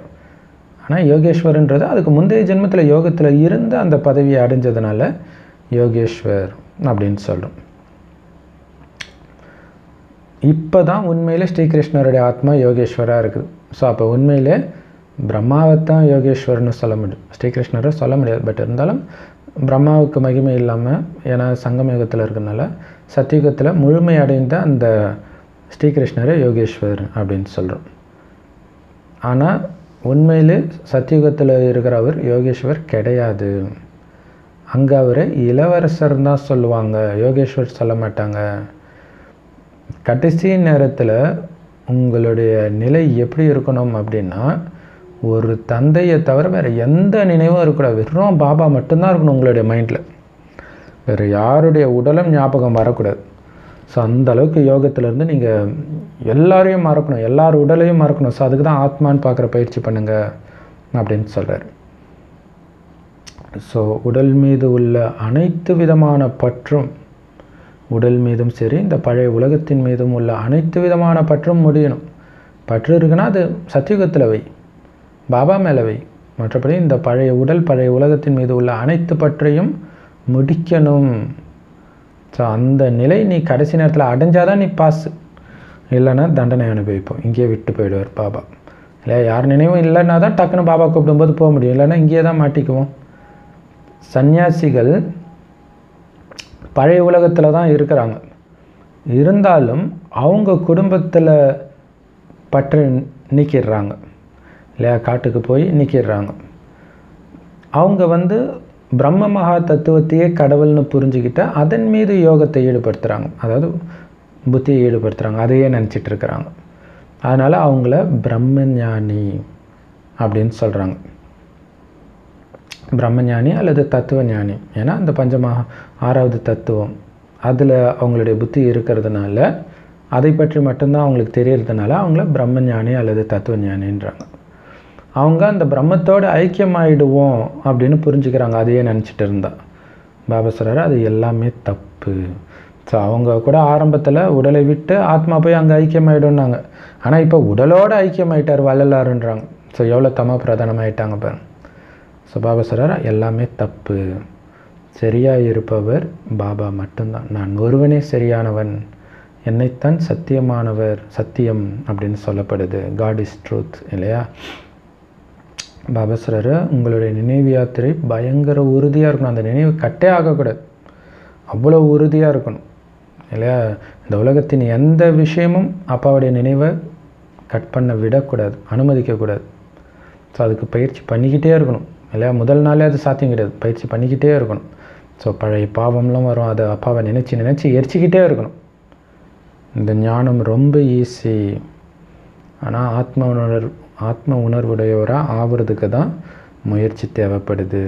ஆனால் யோகேஸ்வரன்றது அதுக்கு முந்தைய ஜென்மத்தில் யோகத்தில் இருந்து அந்த பதவியை அடைஞ்சதுனால யோகேஸ்வர் அப்படின்னு சொல்கிறோம். இப்போ தான் உண்மையிலே ஸ்ரீகிருஷ்ணருடைய ஆத்மா யோகேஸ்வராக இருக்குது. ஸோ அப்போ உண்மையிலே பிரம்மாவைத்தான் யோகேஸ்வரன்னு சொல்ல முடியும், ஸ்ரீகிருஷ்ணரை சொல்ல முடியாது. பட் இருந்தாலும் பிரம்மாவுக்கு மகிமை இல்லாமல், ஏன்னா சங்கம் யுகத்தில் இருக்கிறதுனால சத்தியுகத்தில் முழுமையடைந்த அந்த ஸ்ரீகிருஷ்ணரை யோகேஸ்வர் அப்படின்னு சொல்கிறோம். ஆனால் உண்மையிலே சத்தியுகத்தில் இருக்கிற அவர் யோகேஸ்வர் கிடையாது. அங்கே அவரை இளவரசர் தான் சொல்லுவாங்க, யோகேஸ்வர் சொல்ல மாட்டாங்க. கடைசி நேரத்தில் உங்களுடைய நிலை எப்படி இருக்கணும் அப்படின்னா, ஒரு தந்தையை தவிர வேறு எந்த நினைவும் இருக்கக்கூடாது, வெறும் பாபா மட்டும்தான் இருக்கணும் உங்களுடைய மைண்டில். வேறு யாருடைய உடலும் ஞாபகம் வரக்கூடாது. ஸோ அந்தளவுக்கு யோகத்திலேருந்து நீங்கள் எல்லாரையும் மறக்கணும், எல்லார் உடலையும் மறக்கணும். ஸோ அதுக்கு தான் ஆத்மான்னு பார்க்குற பயிற்சி பண்ணுங்கள் அப்படின்னு சொல்கிறார். ஸோ உடல் மீது உள்ள அனைத்து விதமான பற்றும், உடல் மீதும் சரி இந்த பழைய உலகத்தின் மீதும் உள்ள அனைத்து விதமான பற்றும் முடியணும். பற்று இருக்குன்னா அது சத்தியுகத்தில் வை, பாபா மேலே வை. மற்றபடி இந்த பழைய உடல், பழைய உலகத்தின் மீது உள்ள அனைத்து பற்றையும் முடிக்கணும். ஸோ அந்த நிலை நீ கடைசி நேரத்தில் அடைஞ்சாதான் நீ பாஸ், இல்லைன்னா தண்டனை அனுபவிப்போம். இங்கேயே விட்டு போயிடுவார் பாபா இல்லையா? யார் நினைவும் இல்லைன்னா தான் டக்குன்னு பாபா கூப்பிடும்போது போக முடியும், இல்லைன்னா இங்கேயே தான் மாட்டிக்குவோம். சன்னியாசிகள் பழைய உலகத்தில் தான் இருக்கிறாங்க, இருந்தாலும் அவங்க குடும்பத்தில் பற்று நீக்கிடுறாங்க இல்லையா? காட்டுக்கு போய் நிற்கிறாங்க. அவங்க பிரம்ம மகா தத்துவத்தையே கடவுள்னு புரிஞ்சுக்கிட்டு அதன் மீது யோகத்தை ஈடுபடுத்துகிறாங்க, அதாவது புத்தியை ஈடுபடுத்துகிறாங்க, அதையே நினச்சிட்டு இருக்கிறாங்க. அதனால் அவங்கள பிரம்மஞானி அப்படின்னு சொல்கிறாங்க, பிரம்மஞானி அல்லது தத்துவ ஞானி. ஏன்னா அந்த பஞ்சமகா ஆறாவது தத்துவம் அதில் அவங்களுடைய புத்தி இருக்கிறதுனால அதை பற்றி மட்டும்தான் அவங்களுக்கு தெரியறதுனால அவங்கள பிரம்மஞானி அல்லது தத்துவ ஞானின்றாங்க. அவங்க அந்த பிரம்மத்தோடு ஐக்கியமாயிடுவோம் அப்படின்னு புரிஞ்சுக்கிறாங்க, அதையே நினச்சிட்டு இருந்தா. பாபா சொல்கிறார் அது எல்லாமே தப்பு. ஸோ அவங்க கூட ஆரம்பத்தில் உடலை விட்டு ஆத்மா போய் அங்கே ஐக்கியமாயிடும்னாங்க, ஆனால் இப்போ உடலோடு ஐக்கியமாயிட்டார் வள்ளலாருன்றாங்க. ஸோ எவ்வளோ தமா பிரதானமாயிட்டாங்க பாருங்க. ஸோ பாபா சொல்கிறார் எல்லாமே தப்பு, சரியாக இருப்பவர் பாபா மட்டும்தான். நான் ஒருவனே சரியானவன், என்னைத்தான் சத்தியமானவர், சத்தியம் அப்படின்னு சொல்லப்படுது. காட் இஸ் ட்ரூத் இல்லையா. பாபா சொல்கிறார் உங்களுடைய நினைவு யாத்திரை பயங்கர உறுதியாக இருக்கணும், அந்த நினைவு கட்டே ஆகக்கூடாது, அவ்வளோ உறுதியாக இருக்கணும் இல்லையா. இந்த உலகத்தின் எந்த விஷயமும் அப்பாவுடைய நினைவை கட் பண்ண விடக்கூடாது, அனுமதிக்கக்கூடாது. ஸோ அதுக்கு பயிற்சி பண்ணிக்கிட்டே இருக்கணும் இல்லையா. முதல் நாளே அது சாத்தியம் கிடையாது, பயிற்சி பண்ணிக்கிட்டே இருக்கணும். ஸோ பழைய பாவம்லாம் வரும், அதை அப்பாவை நினச்சி நினச்சி எரிச்சிக்கிட்டே இருக்கணும். இந்த ஞானம் ரொம்ப ஈஸி, ஆனால் ஆத்ம உணர்வுடையவராக ஆகிறதுக்கு தான் முயற்சி தேவைப்படுது.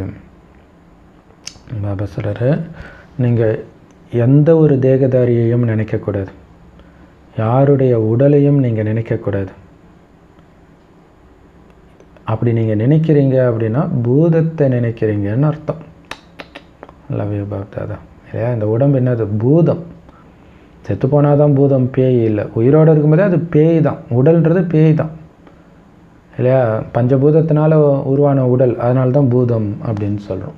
பாபா சொல்கிறாரு நீங்கள் எந்த ஒரு தேகதாரியையும் நினைக்கக்கூடாது, யாருடைய உடலையும் நீங்கள் நினைக்கக்கூடாது. அப்படி நீங்கள் நினைக்கிறீங்க அப்படின்னா பூதத்தை நினைக்கிறீங்கன்னு அர்த்தம். லவ் யூ பாப் தாதா இல்லையா. இந்த உடம்பு என்னது? பூதம். செத்து போனால் தான் பூதம், பேய் இல்லை. உயிரோடு இருக்கும்போதே அது பேய் தான், உடல்ன்றது பேய் தான் இல்லையா. பஞ்சபூதத்தினால் உருவான உடல், அதனால தான் பூதம் அப்படின்னு சொல்கிறோம்.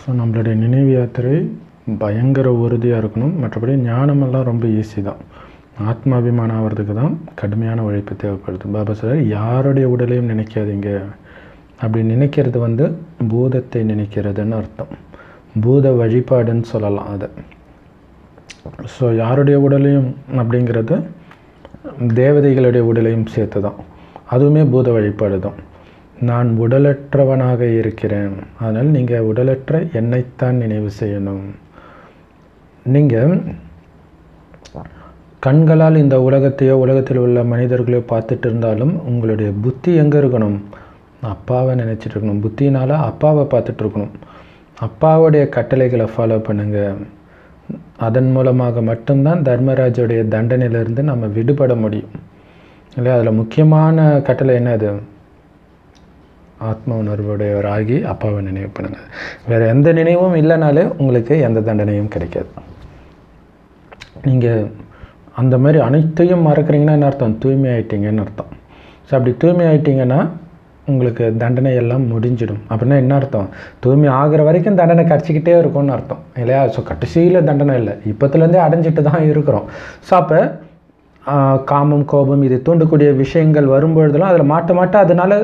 ஸோ நம்மளுடைய நினைவு யாத்திரை பயங்கர உறுதியாக இருக்கணும், மற்றபடி ஞானமெல்லாம் ரொம்ப ஈஸி தான். ஆத்மாபிமானம் ஆகிறதுக்கு தான் கடுமையான உழைப்பு தேவைப்படுது. பாபா சார் யாருடைய உடலையும் நினைக்காதீங்க, அப்படி நினைக்கிறது பூதத்தை நினைக்கிறதுன்னு அர்த்தம், பூத வழிபாடுன்னு சொல்லலாம் அதை. ஸோ யாருடைய உடலையும் அப்படிங்கிறது தேவதைகளுடைய உடலையும் சேர்த்து தான், அதுவுமே பூத வழிபாடு தான். நான் உடலற்றவனாக இருக்கிறேன், அதனால் நீங்கள் உடலற்ற என்னைத்தான் நினைவு செய்யணும். நீங்கள் கண்களால் இந்த உலகத்தையோ உலகத்தில் உள்ள மனிதர்களையோ பார்த்துட்டு இருந்தாலும் உங்களுடைய புத்தி எங்கே இருக்கணும்? அப்பாவை நினச்சிட்டு இருக்கணும். புத்தினால் அப்பாவை பார்த்துட்டு இருக்கணும். அப்பாவுடைய கட்டளைகளை ஃபாலோ பண்ணுங்கள், அதன் மூலமாக மட்டும்தான் தர்மராஜுடைய தண்டனையிலிருந்து நம்ம விடுபட முடியும் இல்லையா. அதில் முக்கியமான கட்டளை என்ன? அது ஆத்ம உணர்வுடையவராகி அப்பாவை நினைவு பண்ணுங்கள். வேறு எந்த நினைவும் இல்லைனாலே உங்களுக்கு எந்த தண்டனையும் கிடைக்காது. நீங்கள் அந்த மாதிரி அனைத்தையும் மறக்கிறீங்கன்னா என்ன அர்த்தம்? தூய்மை ஆகிட்டீங்கன்னு அர்த்தம். ஸோ அப்படி தூய்மை ஆகிட்டிங்கன்னா உங்களுக்கு தண்டனை எல்லாம் முடிஞ்சிடும். அப்படின்னா என்ன அர்த்தம்? தூய்மை ஆகிற வரைக்கும் தண்டனை கிடச்சிக்கிட்டே இருக்கும்னு அர்த்தம் இல்லையா. ஸோ கடைசியில் தண்டனை இல்லை, இப்போத்துலேருந்தே அடைஞ்சிட்டு தான் இருக்கிறோம். ஸோ அப்போ காமம் கோபம் இது தூண்டக்கூடிய விஷயங்கள் வரும்பொழுதெல்லாம் அதில் மாட்ட அதனால்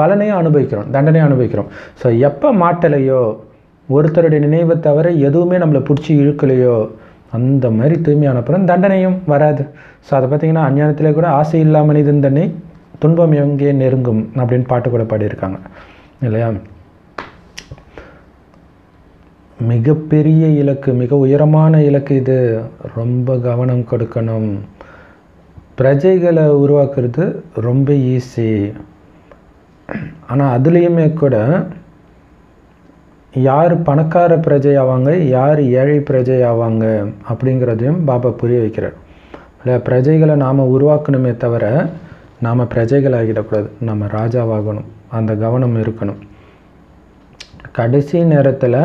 பலனையும் அனுபவிக்கிறோம், தண்டனையும் அனுபவிக்கிறோம். ஸோ எப்போ மாட்டலையோ, ஒருத்தருடைய நினைவை தவிர எதுவுமே நம்மளை பிடிச்சி இழுக்கலையோ, அந்த மாதிரி தூய்மையான அப்புறம் தண்டனையும் வராது. ஸோ அதை பார்த்திங்கன்னா அஞ்ஞானத்திலே கூட ஆசை இல்லா மனிதன் தன்னை துன்பம் எங்கே நெருங்கும் அப்படின்னு பாட்டு கூட பாடியிருக்காங்க இல்லையா. மிகப்பெரிய இலக்கு, மிக உயரமான இலக்கு இது, ரொம்ப கவனம் கொடுக்கணும். பிரஜைகளை உருவாக்குறது ரொம்ப ஈஸி, ஆனால் அதுலேயுமே கூட யார் பணக்கார பிரஜை ஆவாங்க, யார் ஏழை பிரஜை ஆவாங்க அப்படிங்கிறதையும் பாபா புரிய வைக்கிறார் இல்லை. பிரஜைகளை நாம் உருவாக்கணுமே தவிர நாம் பிரஜைகள் ஆகிடக்கூடாது, நம்ம ராஜாவாகணும், அந்த கவனம் இருக்கணும். கடைசி நேரத்தில்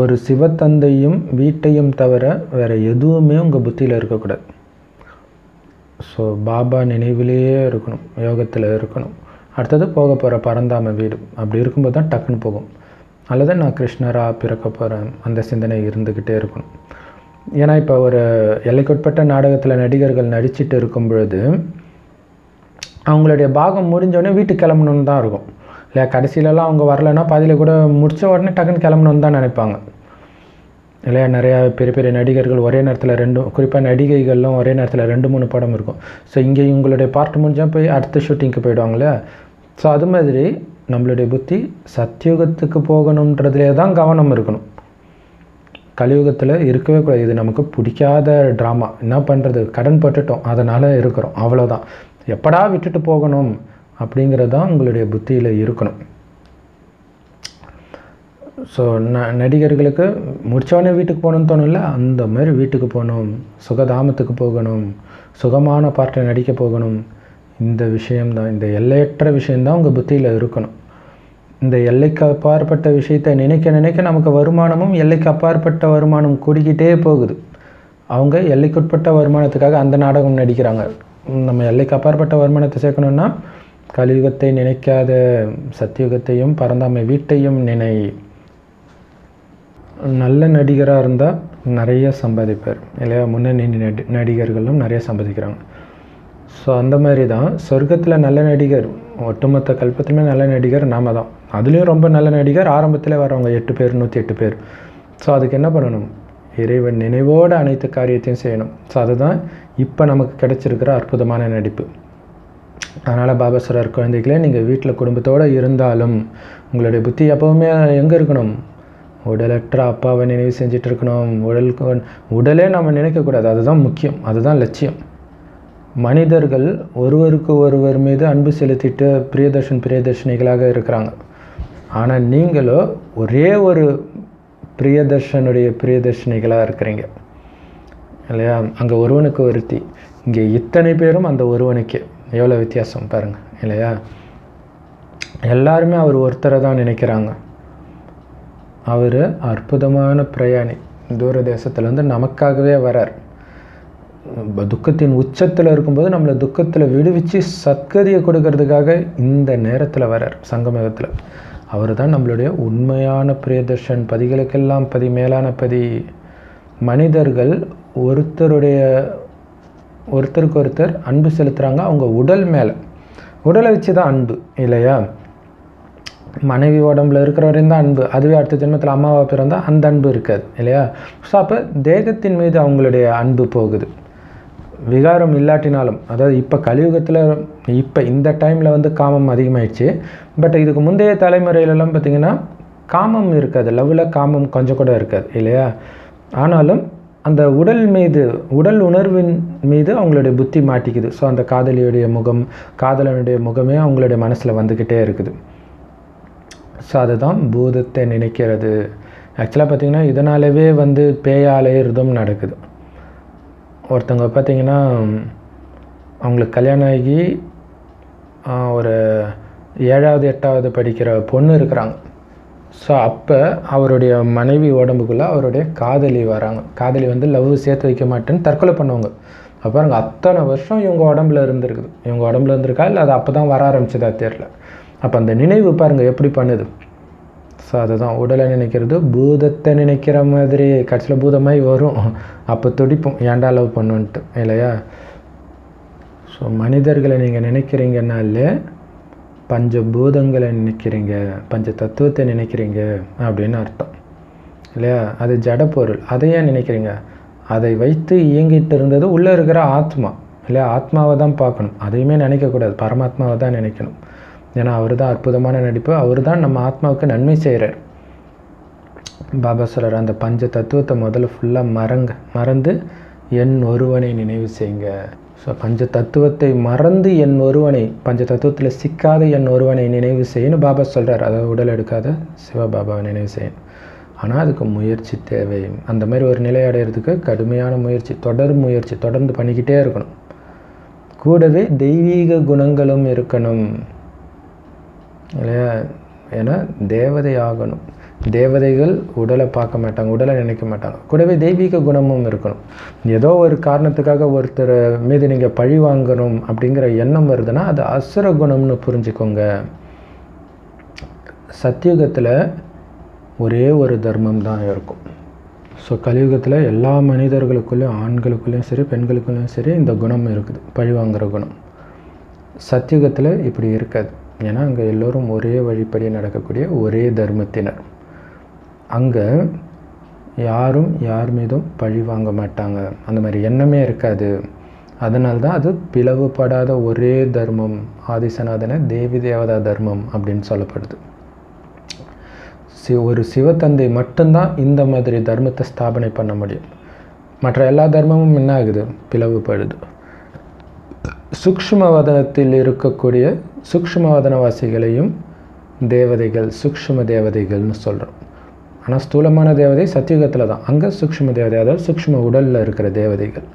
ஒரு சிவத்தந்தையும் வீட்டையும் தவிர வேறு எதுவுமே உங்கள் புத்தியில் இருக்கக்கூடாது. ஸோ பாபா நினைவிலேயே இருக்கணும், யோகத்தில் இருக்கணும். அடுத்தது போக போகிற பரந்தாம வீடு, அப்படி இருக்கும்போது தான் டக்குன்னு போகும். அல்லது நான் கிருஷ்ணராக பிறக்க போகிறேன், அந்த சிந்தனை இருந்துக்கிட்டே இருக்கணும். ஏன்னா இப்போ ஒரு எல்லைக்குட்பட்ட நாடகத்தில் நடிகர்கள் நடிச்சுட்டு இருக்கும் பொழுது அவங்களுடைய பாகம் முடிஞ்சோடனே வீட்டுக்கு கிளம்பணுன்னு தான் இருக்கும் இல்லையா. கடைசியிலலாம் அவங்க வரலைன்னா பாதியில் கூட முடித்த உடனே டக்குன்னு கிளம்பணுன்னு தான் நினைப்பாங்க இல்லையா. நிறையா பெரிய பெரிய நடிகர்கள் ஒரே நேரத்தில் குறிப்பாக நடிகைகள்லாம் ஒரே நேரத்தில் 2-3 படம் இருக்கும். ஸோ இங்கே இவங்களுடைய பார்ட் முடிஞ்சால் போய் அடுத்த ஷூட்டிங்க்கு போயிடுவாங்களே. ஸோ அது மாதிரி நம்மளுடைய புத்தி சத்தியுகத்துக்கு போகணும்ன்றதுலே தான் கவனம் இருக்கணும். கலியுகத்தில் இருக்கவே கூடாது. இது நமக்கு பிடிக்காத ட்ராமா. என்ன பண்ணுறது, கடன் பட்டுட்டோம், அதனால் இருக்கிறோம், அவ்வளோதான். எப்படா விட்டுட்டு போகணும் அப்படிங்கிறது தான் உங்களுடைய புத்தியில் இருக்கணும். ஸோ நடிகர்களுக்கு முடித்தவொடனே வீட்டுக்கு போகணும்னு தோணும்ல, அந்த மாதிரி வீட்டுக்கு போகணும், சுகதாமத்துக்கு போகணும், சுகமான பாட்டை நடிக்க போகணும். இந்த விஷயம்தான், இந்த எல்லையற்ற விஷயந்தான் உங்கள் புத்தியில் இருக்கணும். இந்த எல்லைக்கு அப்பாற்பட்ட விஷயத்தை நினைக்க நினைக்க நமக்கு வருமானமும் எல்லைக்கு அப்பாற்பட்ட வருமானம் கூடிக்கிட்டே போகுது. அவங்க எல்லைக்குட்பட்ட வருமானத்துக்காக அந்த நாடகம் நடிக்கிறாங்க. நம்ம எல்லைக்கு அப்பாற்பட்ட வருமானத்தை சேர்க்கணுன்னா கலியுகத்தை நினைக்காத சத்தியுகத்தையும் பரந்தாமை வீட்டையும் நினை. நல்ல நடிகராக இருந்தால் நிறைய சம்பாதிப்பார் இல்லையா? முன்னணி நடிகர்களும் நிறைய சம்பாதிக்கிறாங்க. ஸோ அந்த மாதிரி தான் சொர்க்கத்தில் நல்ல நடிகர், ஒட்டுமொத்த கல்பத்துமே நல்ல நடிகர் நாம தான். அதுலேயும் ரொம்ப நல்ல நடிகர் ஆரம்பத்தில் வரவங்க 8 பேர், 108 பேர். ஸோ அதுக்கு என்ன பண்ணணும், இறைவன் நினைவோடு அனைத்து காரியத்தையும் செய்யணும். ஸோ அதுதான் இப்போ நமக்கு கிடைச்சிருக்கிற அற்புதமான நடிப்பு. அதனால் பாபா சொல்றார், குழந்தைகளே, நீங்கள் வீட்டில் குடும்பத்தோடு இருந்தாலும் உங்களுடைய புத்தி எப்போவுமே எங்கே இருக்கணும், உடலற்ற அப்பாவை நினைவு செஞ்சுட்டு இருக்கணும். உடலே நம்ம நினைக்கக்கூடாது, அதுதான் முக்கியம், அதுதான் லட்சியம். மனிதர்கள் ஒருவருக்கு ஒருவர் மீது அன்பு செலுத்திட்டு பிரியதர்ஷனிகளாக இருக்கிறாங்க. ஆனால் நீங்களோ ஒரே ஒரு பிரியதர்ஷனுடைய பிரியதர்ஷினிகளாக இருக்கிறீங்க இல்லையா? அங்கே ஒருவனுக்கு ஒருத்தி, இங்கே இத்தனை பேரும் அந்த ஒருவனுக்கே. எவ்வளோ வித்தியாசம் பாருங்கள் இல்லையா? எல்லாருமே அவர் ஒருத்தரை தான் நினைக்கிறாங்க. அவர் அற்புதமான பிரயாணி, தூர தேசத்துலேருந்து நமக்காகவே வரார். துக்கத்தின் உச்சத்தில் இருக்கும்போது நம்மளை துக்கத்தில் விடுவிச்சு சத்கதியை கொடுக்கறதுக்காக இந்த நேரத்தில் வரார் சங்கமகத்தில். அவர் தான் நம்மளுடைய உண்மையான பிரியதர்ஷன். பதிகளுக்கெல்லாம் பதி, மேலான பதி. மனிதர்கள் ஒருத்தருக்கு ஒருத்தர் அன்பு செலுத்துகிறாங்க. அவங்க உடல் மேலே, உடலை வச்சு தான் அன்பு இல்லையா? மனைவி உடம்புல இருக்கிற வரையும் தான் அன்பு. அதுவே அடுத்த ஜென்மத்தில் அம்மாவா பிறந்தால் அந்த அன்பு இருக்காது இல்லையா? ஸோ அப்போ தேகத்தின் மீது அவங்களுடைய அன்பு போகுது. விகாரம் இல்லாட்டினாலும், அதாவது இப்போ கலியுகத்தில் இப்போ இந்த டைமில் வந்து காமம் அதிகமாகிடுச்சு. பட் இதுக்கு முந்தைய தலைமுறையிலலாம் பார்த்திங்கன்னா காமம் இருக்காது, லவ்வில் காமம் கொஞ்சம் கூட இருக்காது இல்லையா? ஆனாலும் அந்த உடல் உணர்வின் மீது அவங்களுடைய புத்தி மாட்டிக்குது. ஸோ அந்த காதலனுடைய முகமே அவங்களுடைய மனசில் வந்துக்கிட்டே இருக்குது. ஸோ அதுதான் பூதத்தை நினைக்கிறது. ஆக்சுவலாக பார்த்திங்கன்னா இதனாலவே வந்து பேயாலயர்தும் நடக்குது. ஒருத்தவங்க பார்த்திங்கன்னா அவங்களுக்கு கல்யாணம் ஆகி ஒரு 7வது 8வது படிக்கிற பொண்ணு இருக்கிறாங்க. ஸோ அப்போ அவருடைய மனைவி உடம்புக்குள்ளே அவருடைய காதலி வராங்க. காதலி வந்து லவ் சேர்த்து வைக்க மாட்டேன்னு தற்கொலை பண்ணுவாங்க. அப்புறம் அத்தனை வருஷம் இவங்க உடம்புல இருந்திருக்கா இல்லை அது அப்போ தான் வர ஆரம்பிச்சதா தெரியல. அப்போ அந்த நினைவு பாருங்கள் எப்படி பண்ணுது. ஸோ அதுதான் உடலை நினைக்கிறது. பூதத்தை நினைக்கிற மாதிரி கடைசியில் பூதமாய் வரும். அப்போ துடிப்போம், ஏண்டா லவ் பண்ணுன்ட்டு இல்லையா? ஸோ மனிதர்களை நீங்கள் நினைக்கிறீங்கன்னாலே பஞ்சபூதங்களை நினைக்கிறீங்க, பஞ்ச தத்துவத்தை நினைக்கிறீங்க அப்படின்னு அர்த்தம் இல்லையா? அது ஜடப்பொருள், அதை ஏன் நினைக்கிறீங்க? அதை வைத்து இயங்கிட்டு இருந்தது உள்ளே இருக்கிற ஆத்மா இல்லையா? ஆத்மாவை தான் பார்க்கணும், அதையுமே நினைக்கக்கூடாது, பரமாத்மாவை தான் நினைக்கணும். ஏன்னா அவர் தான் அற்புதமான நடிப்பு, அவர் தான் நம்ம ஆத்மாவுக்கு நன்மை செய்கிறார். பாபா சொல்கிறார், அந்த பஞ்ச தத்துவத்தை முதல்ல ஃபுல்லாக மறந்து என் ஒருவனை நினைவு செய்யுங்க. ஸோ பஞ்ச தத்துவத்தை மறந்து என் ஒருவனை, பஞ்ச தத்துவத்தில் சிக்காத என் ஒருவனை நினைவு செய்யணும் பாபா சொல்கிறார். அதாவது உடல் எடுக்காத சிவபாபாவை நினைவு செய்யணும். ஆனால் அதுக்கு முயற்சி தேவை. அந்த மாதிரி ஒரு நிலை அடைகிறதுக்கு கடுமையான முயற்சி, தொடர்ந்து பண்ணிக்கிட்டே இருக்கணும். கூடவே தெய்வீக குணங்களும் இருக்கணும் இல்லையா? ஏன்னா தேவதை ஆகணும். தேவதைகள் உடலை பார்க்க மாட்டாங்க, உடலை நினைக்க மாட்டாங்க. கூடவே தெய்வீக குணமும் இருக்கணும். ஏதோ ஒரு காரணத்துக்காக ஒருத்தர் மீது நீங்கள் பழி வாங்கணும் அப்படிங்கிற எண்ணம் வருதுன்னா அது அசுர குணம்னு புரிஞ்சுக்கோங்க. சத்தியுகத்தில் ஒரே ஒரு தர்மம் தான் இருக்கும். ஸோ கலியுகத்தில் எல்லா மனிதர்களுக்குள்ளேயும், ஆண்களுக்குள்ளேயும் சரி பெண்களுக்குள்ளேயும் சரி, இந்த குணம் இருக்குது, பழி வாங்குகிற குணம். சத்தியுகத்தில் இப்படி இருக்காது. ஏன்னா அங்கே எல்லோரும் ஒரே வழிப்படி நடக்கக்கூடிய ஒரே தர்மத்தினர். அங்கே யாரும் யார் மீதும் பழி வாங்க மாட்டாங்க, அந்த மாதிரி எண்ணமே இருக்காது. அதனால்தான் அது பிளவுபடாத ஒரே தர்மம் ஆதிசநாதனை தேவி தேவதா தர்மம் அப்படின்னு சொல்லப்படுது. ஒரு சிவத்தந்தை மட்டும்தான் இந்த மாதிரி தர்மத்தை ஸ்தாபனை பண்ண முடியும். மற்ற எல்லா தர்மமும் என்ன ஆகுது? பிளவுபடுது. சூக்ஷ்மவதனத்தில் இருக்கக்கூடிய சூக்ஷ்மவதனவாசிகளையும் தேவதைகள் சூக்ஷ்ம தேவதைகள்னு சொல்கிறோம். ஆனால் ஸ்தூலமான தேவதை சத்தியுகத்தில் தான், அங்கே சூக்ஷ்ம தேவதை, அதாவது சூக்ஷ்ம உடலில் இருக்கிற தேவதைகள்.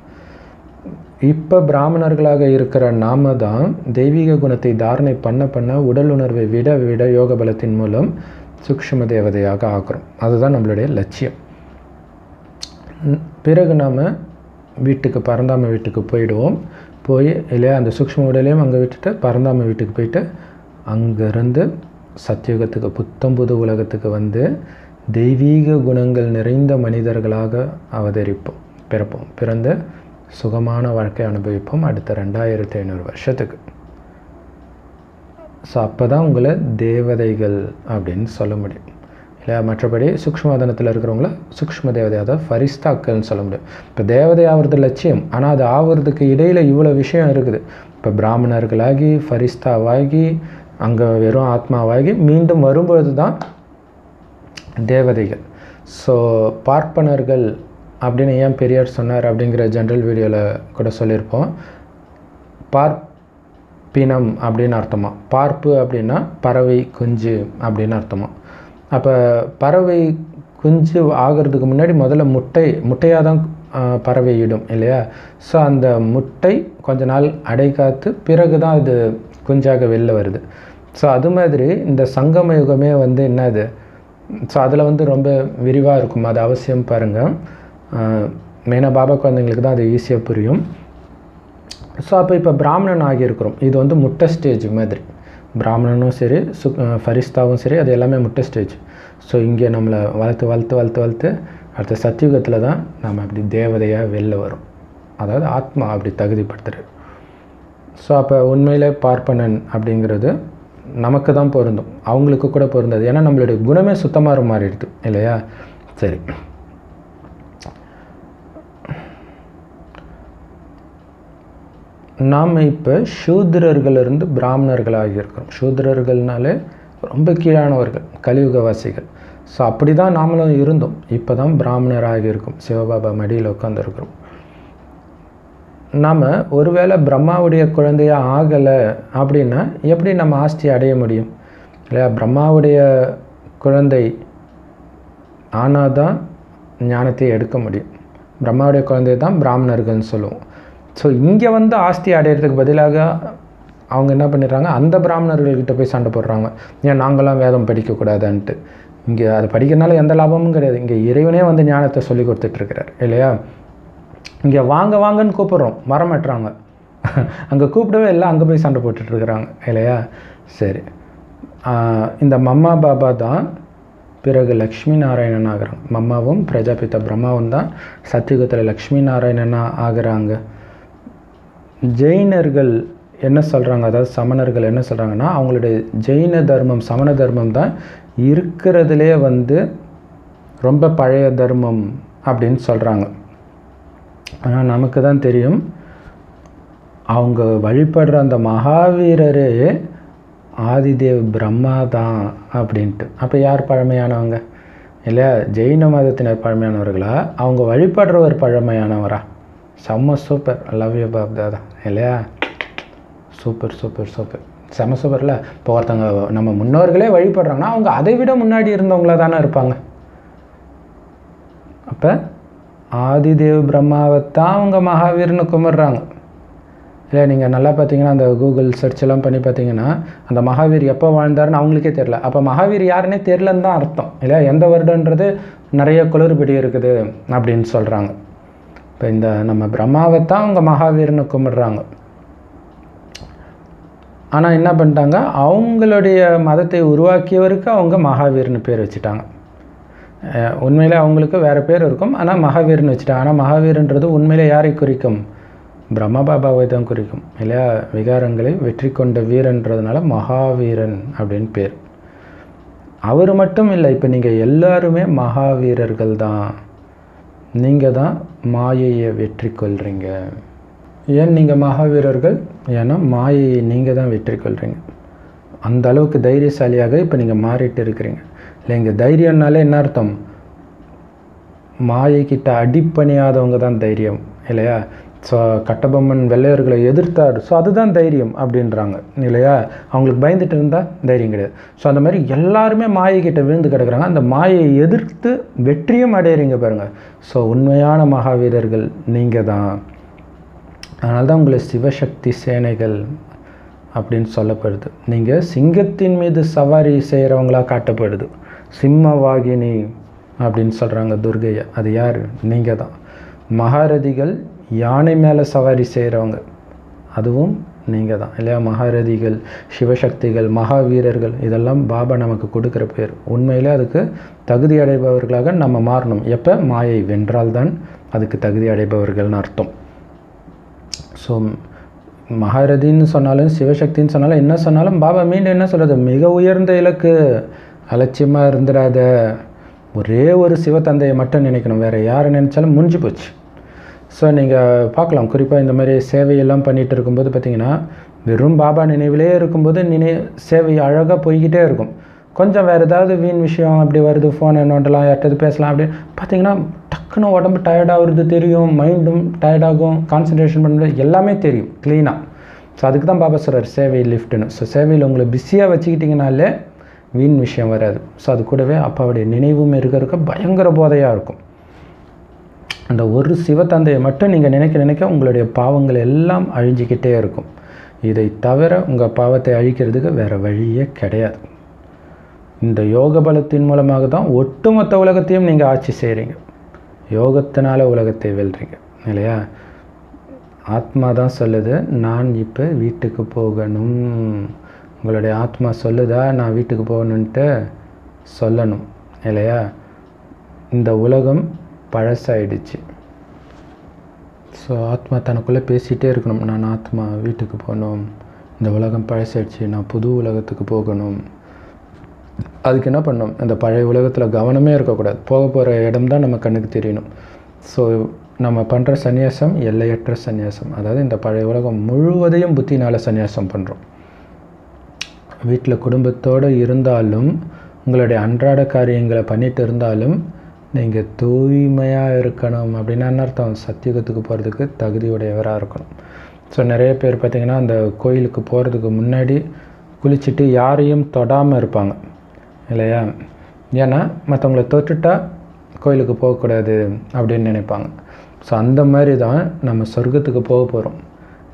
இப்போ பிராமணர்களாக இருக்கிற நாம தான் தெய்வீக குணத்தை தாரணை பண்ண பண்ண உடல் உணர்வை விட விட யோக பலத்தின் மூலம் சூக்ஷ்ம தேவதையாக ஆக்குறோம். அதுதான் நம்மளுடைய லட்சியம். பிறகு நாம் வீட்டுக்கு பரந்தாம வீட்டுக்கு போயிடுவோம். போய் இல்லையா அந்த சூக்ஷ்ம உடலையும் அங்கே விட்டுட்டு பரந்தாம வீட்டுக்கு போயிட்டு அங்கேருந்து சத்தியுகத்துக்கு புத்தம்புது உலகத்துக்கு வந்து தெய்வீக குணங்கள் நிறைந்த மனிதர்களாக அவதரிப்போம், பிறப்போம், பிறந்து சுகமான வாழ்க்கை அனுபவிப்போம் அடுத்த 2500 வருஷத்துக்கு. ஸோ அப்போ தான் உங்களை தேவதைகள் அப்படின்னு சொல்ல முடியும் இல்லையா. மற்றபடி சூக்ஷ்மவதனத்தில் இருக்கிறவங்கள சூக்ஷ்ம தேவதை, அதாவது ஃபரிஸ்தாக்கள்னு சொல்ல முடியும். இப்போ தேவதை ஆகிறது லட்சியம், ஆனால் அது ஆகிறதுக்கு இடையில் இவ்வளோ விஷயம் இருக்குது. இப்போ பிராமணர்களாகி ஃபரிஸ்தாவாகி அங்கே வெறும் ஆத்மாவாகி மீண்டும் வரும்பொழுது தான் தேவதைகள். ஸோ பார்ப்பனர்கள் அப்படின்னு ஏன் பெரியார் சொன்னார் அப்படிங்கிற ஜென்ரல் வீடியோவில் கூட சொல்லியிருப்போம். பார்ப்பினம் அப்படின்னு அர்த்தமா, பார்ப்பு அப்படின்னா பறவை குஞ்சு அப்படின்னு அர்த்தமா. அப்போ பறவை குஞ்சு ஆகிறதுக்கு முன்னாடி முதல்ல முட்டையாக தான் பறவை இடும் இல்லையா. ஸோ அந்த முட்டை கொஞ்ச நாள் அடை காத்து பிறகு தான் அது குஞ்சாக வெளில வருது. ஸோ அது மாதிரி இந்த சங்கம யுகமே வந்து என்னது, ஸோ அதில் வந்து ரொம்ப விரிவாக இருக்கும், அது அவசியம் பாருங்கள். மெயினாக பாபா குழந்தைங்களுக்கு தான் அது ஈஸியாக புரியும். ஸோ அப்போ இப்போ பிராமணன் ஆகியிருக்கிறோம். இது வந்து முட்டை ஸ்டேஜ் மாதிரி, பிராமணனும் சரி ஃபரிஸ்தாவும் சரி, அது எல்லாமே முட்டை ஸ்டேஜ். ஸோ இங்கே நம்மளை வளர்த்து வளர்த்து வளர்த்து வளர்த்து அடுத்த சத்தியுகத்தில் தான் நம்ம அப்படி தேவதையாக வெளில வரும், அதாவது ஆத்மா அப்படி தகுதிப்படுத்துகிறது. ஸோ அப்போ உண்மையிலே பார்ப்பனன் அப்படிங்கிறது நமக்கு தான் பொருந்தும், அவங்களுக்கு கூட பொருந்தது. ஏன்னா நம்மளுடைய குணமே சுத்தமாக மாறிடுது இல்லையா. சரி, நாம் இப்போ சூத்ரர்களிலிருந்து பிராமணர்களாக இருக்கிறோம். சூத்ரர்கள்னாலே ரொம்ப கீழானவர்கள், கலியுகவாசிகள். ஸோ அப்படி தான் நாமளும் இருந்தோம். இப்போ தான் பிராமணராக இருக்கும், சிவபாபா மடியில் உட்காந்துருக்கிறோம். நாம் ஒருவேளை பிரம்மாவுடைய குழந்தையாக ஆகலை அப்படின்னா எப்படி நம்ம ஆஸ்தியை அடைய முடியும் இல்லையா. பிரம்மாவுடைய குழந்தை ஆனால் தான் ஞானத்தை எடுக்க முடியும். பிரம்மாவுடைய குழந்தை தான் பிராமணர்கள்னு சொல்லுவோம். ஸோ இங்கே வந்து ஆஸ்தி அடையிறதுக்கு பதிலாக அவங்க என்ன பண்ணிடுறாங்க, அந்த பிராமணர்கள்கிட்ட போய் சண்டை போடுறாங்க, ஏன் நாங்களாம் வேதம் படிக்கக்கூடாதான்ட்டு. இங்கே அதை படிக்கிறதுனால எந்த லாபமும் கிடையாது. இங்கே இறைவனே வந்து ஞானத்தை சொல்லி கொடுத்துட்ருக்கிறார் இல்லையா. இங்கே வாங்க வாங்கன்னு கூப்பிட்றோம், வரமாட்டுறாங்க. அங்கே கூப்பிடவே இல்லை, அங்கே போய் சண்டை போட்டுட்ருக்குறாங்க இல்லையா. சரி, இந்த மம்மா பாபா தான் பிறகு லக்ஷ்மி நாராயணன் ஆகிறாங்க. மம்மாவும் பிரஜாபிதா பிரம்மாவும் தான் சத்தியுகத்தில் லக்ஷ்மி நாராயணனாக ஆகிறாங்க. ஜெயினர்கள் என்ன சொல்கிறாங்க, அதாவது சமணர்கள் என்ன சொல்கிறாங்கன்னா, அவங்களுடைய ஜெயின தர்மம் சமண தர்மம் தான் இருக்கிறதுலே வந்து ரொம்ப பழைய தர்மம் அப்படின்னு சொல்கிறாங்க. ஆனால் நமக்கு தான் தெரியும், அவங்க வழிபடுற அந்த மகாவீரரே ஆதிதேவ் பிரம்மா தான் அப்படின்ட்டு. அப்போ யார் பழமையானவங்க இல்லையா? ஜெயின மதத்தினர் பழமையானவர்களா, அவங்க வழிபடுறவர் பழமையானவரா? செம்ம super, love you Bap Dada இல்லையா. சூப்பர் சூப்பர் சூப்பர், செம்ம சூப்பரில். இப்போ ஒருத்தவங்க நம்ம முன்னோர்களே வழிபடுறாங்கன்னா அவங்க அதை விட முன்னாடி இருந்தவங்கள தானே இருப்பாங்க. அப்போ ஆதிதேவ் பிரம்மாவை தான் அவங்க மகாவீர்னு கும்பிட்றாங்க இல்லை. நீங்கள் நல்லா பார்த்தீங்கன்னா அந்த கூகுள் சர்ச்செல்லாம் பண்ணி பார்த்தீங்கன்னா அந்த மகாவீர் எப்போ வாழ்ந்தாருன்னு அவங்களுக்கே தெரில. அப்போ மகாவீர் யாருன்னே தெரிலன்னு தான் அர்த்தம் இல்லையா. எந்த வருடன்றது நிறைய குளறுபடி இருக்குது அப்படின்னு சொல்கிறாங்க. இப்போ இந்த நம்ம பிரம்மாவை தான் அவங்க மகாவீர்னு கும்பிட்றாங்க. ஆனால் என்ன பண்ணிட்டாங்க, அவங்களுடைய மதத்தை உருவாக்கியவருக்கு அவங்க மகாவீர்னு பேர் வச்சுட்டாங்க. உண்மையிலே அவங்களுக்கு வேறு பேர் இருக்கும், ஆனால் மகாவீர்னு வச்சுட்டாங்க. ஆனால் மகாவீர்ன்றது உண்மையிலே யாரை குறிக்கும்? பிரம்மா பாபாவை தான் குறிக்கும் இல்லையா. விகாரங்களை வெற்றி கொண்ட வீரன்றதுனால மகாவீரன் அப்படின்னு பேர். அவர் மட்டும் இல்லை, இப்போ நீங்கள் எல்லாருமே மகாவீரர்கள் தான். நீங்கள் தான் மாயையை வெற்றி கொள்கிறீங்க ஏன் நீங்கள் மகாவீரர்கள்? ஏன்னா மாயை நீங்கள் தான் வெற்றி கொள்கிறீங்க. அந்த அளவுக்கு தைரியசாலியாக இப்போ நீங்கள் மாறிட்டு இருக்கிறீங்க இல்லைங்க. தைரியம்னாலே என்ன அர்த்தம்? மாயைக்கிட்ட அடிப்பணியாதவங்க தான் தைரியம் இல்லையா? ஸோ கட்டபொம்மன் வெள்ளையர்களை எதிர்த்தார், ஸோ அதுதான் தைரியம் அப்படின்றாங்க இல்லையா? அவங்களுக்கு பயந்துட்டு இருந்தால் தைரியம் கிடையாது. ஸோ அந்த மாதிரி எல்லாருமே மாயைக்கிட்ட விழுந்து கிடக்கிறாங்க. அந்த மாயை எதிர்த்து வெற்றியும் அடையிறீங்க பாருங்கள். ஸோ உண்மையான மகாவீரர்கள் நீங்கள் தான். அதனால தான் உங்களை சிவசக்தி சேனைகள் அப்படின்னு சொல்லப்படுது. நீங்கள் சிங்கத்தின் மீது சவாரி செய்கிறவங்களாக காட்டப்படுது. சிம்மவாகினி அப்படின்னு சொல்கிறாங்க துர்கையை. அது யார்? நீங்கள் தான். மகாரதிகள் யானை மேலே சவாரி செய்கிறவங்க, அதுவும் நீங்கள் தான் இல்லையா? மகாரதிகள், சிவசக்திகள், மகாவீரர்கள், இதெல்லாம் பாபா நமக்கு கொடுக்குற பேர். உண்மையிலே அதுக்கு தகுதி அடைபவர்களாக நம்ம மாறணும். எப்போ? மாயை வென்றால்தான் அதுக்கு தகுதி அடைபவர்கள்னு அர்த்தம். ஸோ மகாரதின்னு சொன்னாலும் சிவசக்தின்னு சொன்னாலும் என்ன சொன்னாலும் பாபா மீண்டும் என்ன சொல்கிறது? மிக உயர்ந்த இலக்கு, அலட்சியமாக இருந்துடாத, ஒரே ஒரு சிவத்தந்தையை மட்டும் நினைக்கணும், வேறு யாரை நினச்சாலும் முடிஞ்சு போச்சு. ஸோ நீங்கள் பார்க்கலாம், குறிப்பாக இந்த மாதிரி சேவையெல்லாம் பண்ணிகிட்டு இருக்கும்போது பார்த்திங்கன்னா வெறும் பாபா நினைவிலே இருக்கும்போது சேவை அழகாக போய்கிட்டே இருக்கும். கொஞ்சம் வேறு ஏதாவது வீண் விஷயம் அப்படி வருது, ஃபோனை நோண்டலாம், யார்ட்டது பேசலாம் அப்படின்னு பார்த்திங்கன்னா டக்குன்னு உடம்பு டயர்டாகிறது தெரியும், மைண்டும் டயர்டாகும், கான்சன்ட்ரேஷன் பண்ணுறது எல்லாமே தெரியும் க்ளீனாக. ஸோ அதுக்கு தான் பாபா சொல்கிறார் சேவை லிஃப்ட்டுன்னு. ஸோ சேவையில் உங்களை பிஸியாக வச்சுக்கிட்டிங்கனாலே வீண் விஷயம் வராது. ஸோ அது கூடவே அப்பாவுடைய நினைவும் இருக்கிறதுக்கு பயங்கர போதையாக இருக்கும். அந்த ஒரு சிவத்தந்தையை மட்டும் நீங்கள் நினைக்க உங்களுடைய பாவங்கள் எல்லாம் அழிஞ்சிக்கிட்டே இருக்கும். இதை தவிர உங்கள் பாவத்தை அழிக்கிறதுக்கு வேறு வழியே கிடையாது. இந்த யோக பலத்தின் மூலமாக தான் ஒட்டுமொத்த உலகத்தையும் நீங்கள் ஆட்சி செய்கிறீங்க. யோகத்தினால உலகத்தை வெல்றீங்க இல்லையா? ஆத்மா தான் சொல்லுது, நான் இப்போ வீட்டுக்கு போகணும். உங்களுடைய ஆத்மா சொல்லுதா நான் வீட்டுக்கு போகணுன்ட்டு? சொல்லணும் இல்லையா? இந்த உலகம் பழசாயிடுச்சு. ஸோ ஆத்மா தனக்குள்ளே பேசிகிட்டே இருக்கணும், நான் ஆத்மா வீட்டுக்கு போகணும், இந்த உலகம் பழசாயிடுச்சு, நான் புது உலகத்துக்கு போகணும். அதுக்கு என்ன பண்ணணும்? அந்த பழைய உலகத்தில் கவனமே இருக்கக்கூடாது. போக போகிற இடம் தான் நம்ம கண்ணுக்கு தெரியணும். ஸோ நம்ம பண்ணுற சந்நியாசம் எல்லையற்ற சந்நியாசம். அதாவது இந்த பழைய உலகம் முழுவதையும் புத்தினால் சந்நியாசம் பண்ணுறோம். வீட்டில் குடும்பத்தோடு இருந்தாலும் உங்களுடைய அன்றாட காரியங்களை பண்ணிகிட்டு இருந்தாலும் நீங்கள் தூய்மையாக இருக்கணும். அப்படின்னா என்ன அர்த்தம்? சத்தியுகத்துக்கு போகிறதுக்கு தகுதியுடையவராக இருக்கணும். ஸோ நிறைய பேர் பார்த்திங்கன்னா அந்த கோயிலுக்கு போகிறதுக்கு முன்னாடி குளிச்சுட்டு யாரையும் தொடாமல் இருப்பாங்க இல்லையா? ஏன்னா மற்றவங்களை தொட்டுட்டா கோயிலுக்கு போகக்கூடாது அப்படின்னு நினைப்பாங்க. ஸோ அந்த மாதிரி தான் நம்ம சொர்க்கத்துக்கு போக போகிறோம்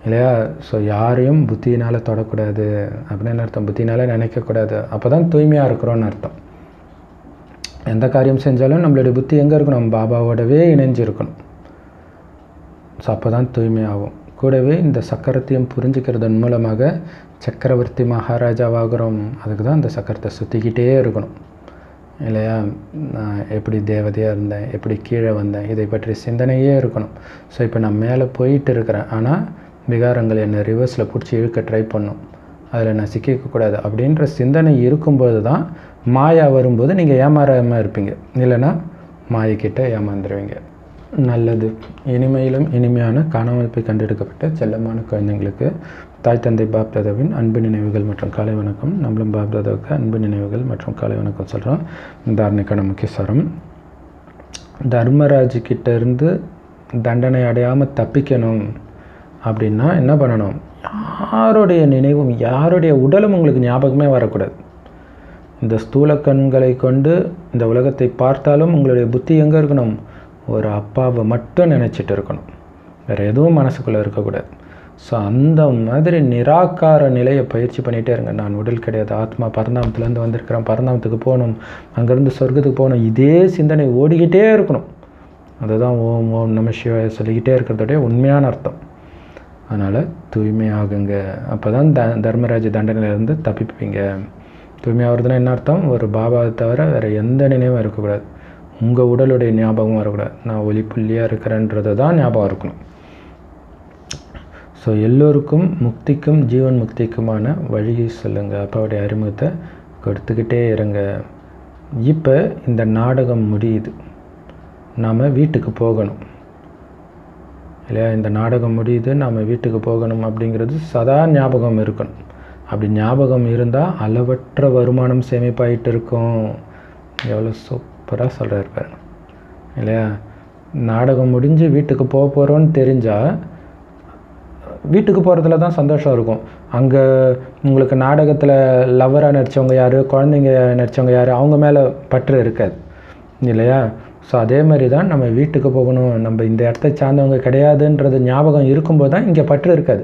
இல்லையா? ஸோ யாரையும் புத்தினால் தொடக்கூடாது அப்படின்னு அர்த்தம். புத்தினால் நினைக்கக்கூடாது. அப்போ தான் தூய்மையாக இருக்கிறோன்னு அர்த்தம். எந்த காரியம் செஞ்சாலும் நம்மளுடைய புத்தி எங்கே இருக்கணும்? பாபாவோடவே இணைஞ்சிருக்கணும். ஸோ அப்போ தான் தூய்மையாகும். கூடவே இந்த சக்கரத்தையும் புரிஞ்சுக்கிறதன் மூலமாக சக்கரவர்த்தி மகாராஜாவாகிறோம். அதுக்கு தான் அந்த சக்கரத்தை சுற்றிக்கிட்டே இருக்கணும் இல்லையா? நான் எப்படி தேவதையாக இருந்தேன், எப்படி கீழே வந்தேன், இதை பற்றி சிந்தனையே இருக்கணும். ஸோ இப்போ நான் மேலே போயிட்டு இருக்கிறேன், ஆனால் விகாரங்கள் என்னை ரிவர்ஸில் பிடிச்சி இழுக்க ட்ரை பண்ணும், அதில் நான் சிக்கிக்கக்கூடாது அப்படின்ற சிந்தனை இருக்கும்போது தான் மாயா வரும்போது நீங்கள் ஏமாறாமல் இருப்பீங்க. இல்லைன்னா மாயக்கிட்ட ஏமாந்துருவீங்க. நல்லது. இனிமையிலும் இனிமையான காணாமல் போய் கண்டெடுக்கப்பட்ட செல்லமான குழந்தைங்களுக்கு தாய் தந்தை பாப்தாதாவின் அன்பு நினைவுகள் மற்றும் காலை வணக்கம். நம்மளும் பாப்தாதாவுக்கு அன்பு நினைவுகள் மற்றும் காலை வணக்கம் சொல்கிறோம். தாரணைக்கான முக்கிய சாரம், தர்மராஜுக்கிட்டேருந்து தண்டனை அடையாமல் தப்பிக்கணும் அப்படின்னா என்ன பண்ணணும்? யாருடைய நினைவும் யாருடைய உடலும் உங்களுக்கு ஞாபகமே வரக்கூடாது. இந்த ஸ்தூல கண்களை கொண்டு இந்த உலகத்தை பார்த்தாலும் உங்களுடைய புத்தி எங்கே இருக்கணும்? ஒரு அப்பாவை மட்டும் நினச்சிட்டு இருக்கணும். வேறு எதுவும் மனசுக்குள்ளே இருக்கக்கூடாது. ஸோ அந்த மாதிரி நிராகார நிலையை பயிற்சி பண்ணிகிட்டே இருங்க. நான் உடல் கிடையாது, ஆத்மா, பரந்தாமத்துலேருந்து வந்திருக்கிறேன், பரந்தாமத்துக்கு போகணும், அங்கேருந்து சொர்க்கத்துக்கு போகணும், இதே சிந்தனை ஓடிக்கிட்டே இருக்கணும். அதுதான் ஓம் ஓம் நம சிவாய சொல்லிக்கிட்டே இருக்கிறதோடைய உண்மையான அர்த்தம். அதனால் தூய்மையாகுங்க. அப்போ தான் தர்மராஜ தண்டனையிலேருந்து தப்பிப்பீங்க. தூய்மையாகிறதுனா என்ன அர்த்தம்? ஒரு பாபாவை தவிர வேறு எந்த நினைவும் இருக்கக்கூடாது. உங்கள் உடலுடைய ஞாபகம் வரக்கூடாது. நான் ஒளிப்புள்ளியாக இருக்கிறேன்றது தான் ஞாபகம் இருக்கணும். ஸோ எல்லோருக்கும் முக்திக்கும் ஜீவன் முக்திக்குமான வழியை சொல்லுங்கள். அப்பாவுடைய அறிமுகத்தை கொடுத்துக்கிட்டே இருங்க. இப்போ இந்த நாடகம் முடியுது. நாம் வீட்டுக்கு போகணும் இல்லையா, இந்த நாடகம் முடியுது நம்ம வீட்டுக்கு போகணும் அப்படிங்கிறது சதா ஞாபகம் இருக்கணும். அப்படி ஞாபகம் இருந்தால் அளவற்ற வருமானம் சேமிப்பாயிட்டு இருக்கும். எவ்வளோ சூப்பராக சொல்கிறார் பாருங்க இல்லையா. நாடகம் முடிஞ்சு வீட்டுக்கு போக போகிறோன்னு தெரிஞ்சால் வீட்டுக்கு போகிறதுல தான் சந்தோஷம் இருக்கும். அங்கே உங்களுக்கு நாடகத்தில் லவ்வராக நடித்தவங்க யார், குழந்தைங்க நடித்தவங்க யார், அவங்க மேலே பற்று இருக்காது இல்லையா. ஸோ அதே மாதிரி தான் நம்ம வீட்டுக்கு போகணும், நம்ம இந்த இடத்த சார்ந்தவங்க கிடையாதுன்றது ஞாபகம் இருக்கும்போது தான் இங்கே பற்று இருக்காது.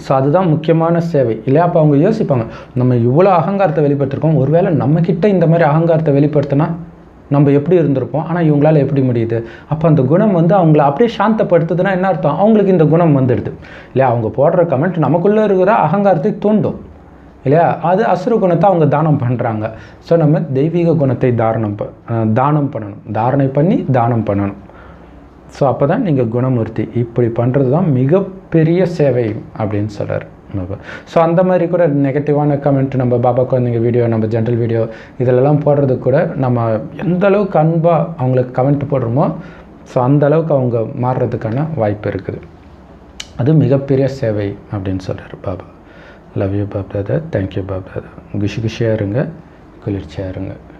ஸோ அதுதான் முக்கியமான சேவை இல்லையா? அப்போ அவங்க யோசிப்பாங்க, நம்ம இவ்வளோ அகங்காரத்தை வெளிப்படுத்திருக்கோம், ஒருவேளை நம்மக்கிட்ட இந்த மாதிரி அகங்காரத்தை வெளிப்படுத்தினா நம்ம எப்படி இருந்திருப்போம், ஆனால் இவங்களால் எப்படி முடியுது? அப்போ அந்த குணம் வந்து அவங்கள அப்படியே சாந்தப்படுத்துதுன்னா என்ன அர்த்தம்? அவங்களுக்கு இந்த குணம் வந்துடுது இல்லையா? அவங்க போடுற கமெண்ட் நமக்குள்ளே இருக்கிற அகங்காரத்தை தூண்டும் இல்லையா? அது அசுர குணத்தை அவங்க தானம் பண்ணுறாங்க. ஸோ நம்ம தெய்வீக குணத்தை தானம் பண்ணணும், தாரணை பண்ணி தானம் பண்ணணும். ஸோ அப்போ தான் நீங்கள் குணமூர்த்தி. இப்படி பண்ணுறது தான் மிகப்பெரிய சேவை அப்படின்னு சொல்கிறார் பாபா. ஸோ அந்த மாதிரி கூட நெகட்டிவான கமெண்ட் நம்ம பாபா குழந்தைங்க வீடியோ, நம்ம ஜென்ரல் வீடியோ இதிலெல்லாம் போடுறது கூட நம்ம எந்த அளவுக்கு அன்பாக அவங்களுக்கு கமெண்ட் போடுறோமோ ஸோ அந்தளவுக்கு அவங்க மாறுறதுக்கான வாய்ப்பு இருக்குது. அது மிகப்பெரிய சேவை அப்படின்னு சொல்கிறார் Baba. Love you Bob brother, thank you Bob brother. குஷியாக இருங்க, குளிர்ச்சியாக இருங்க.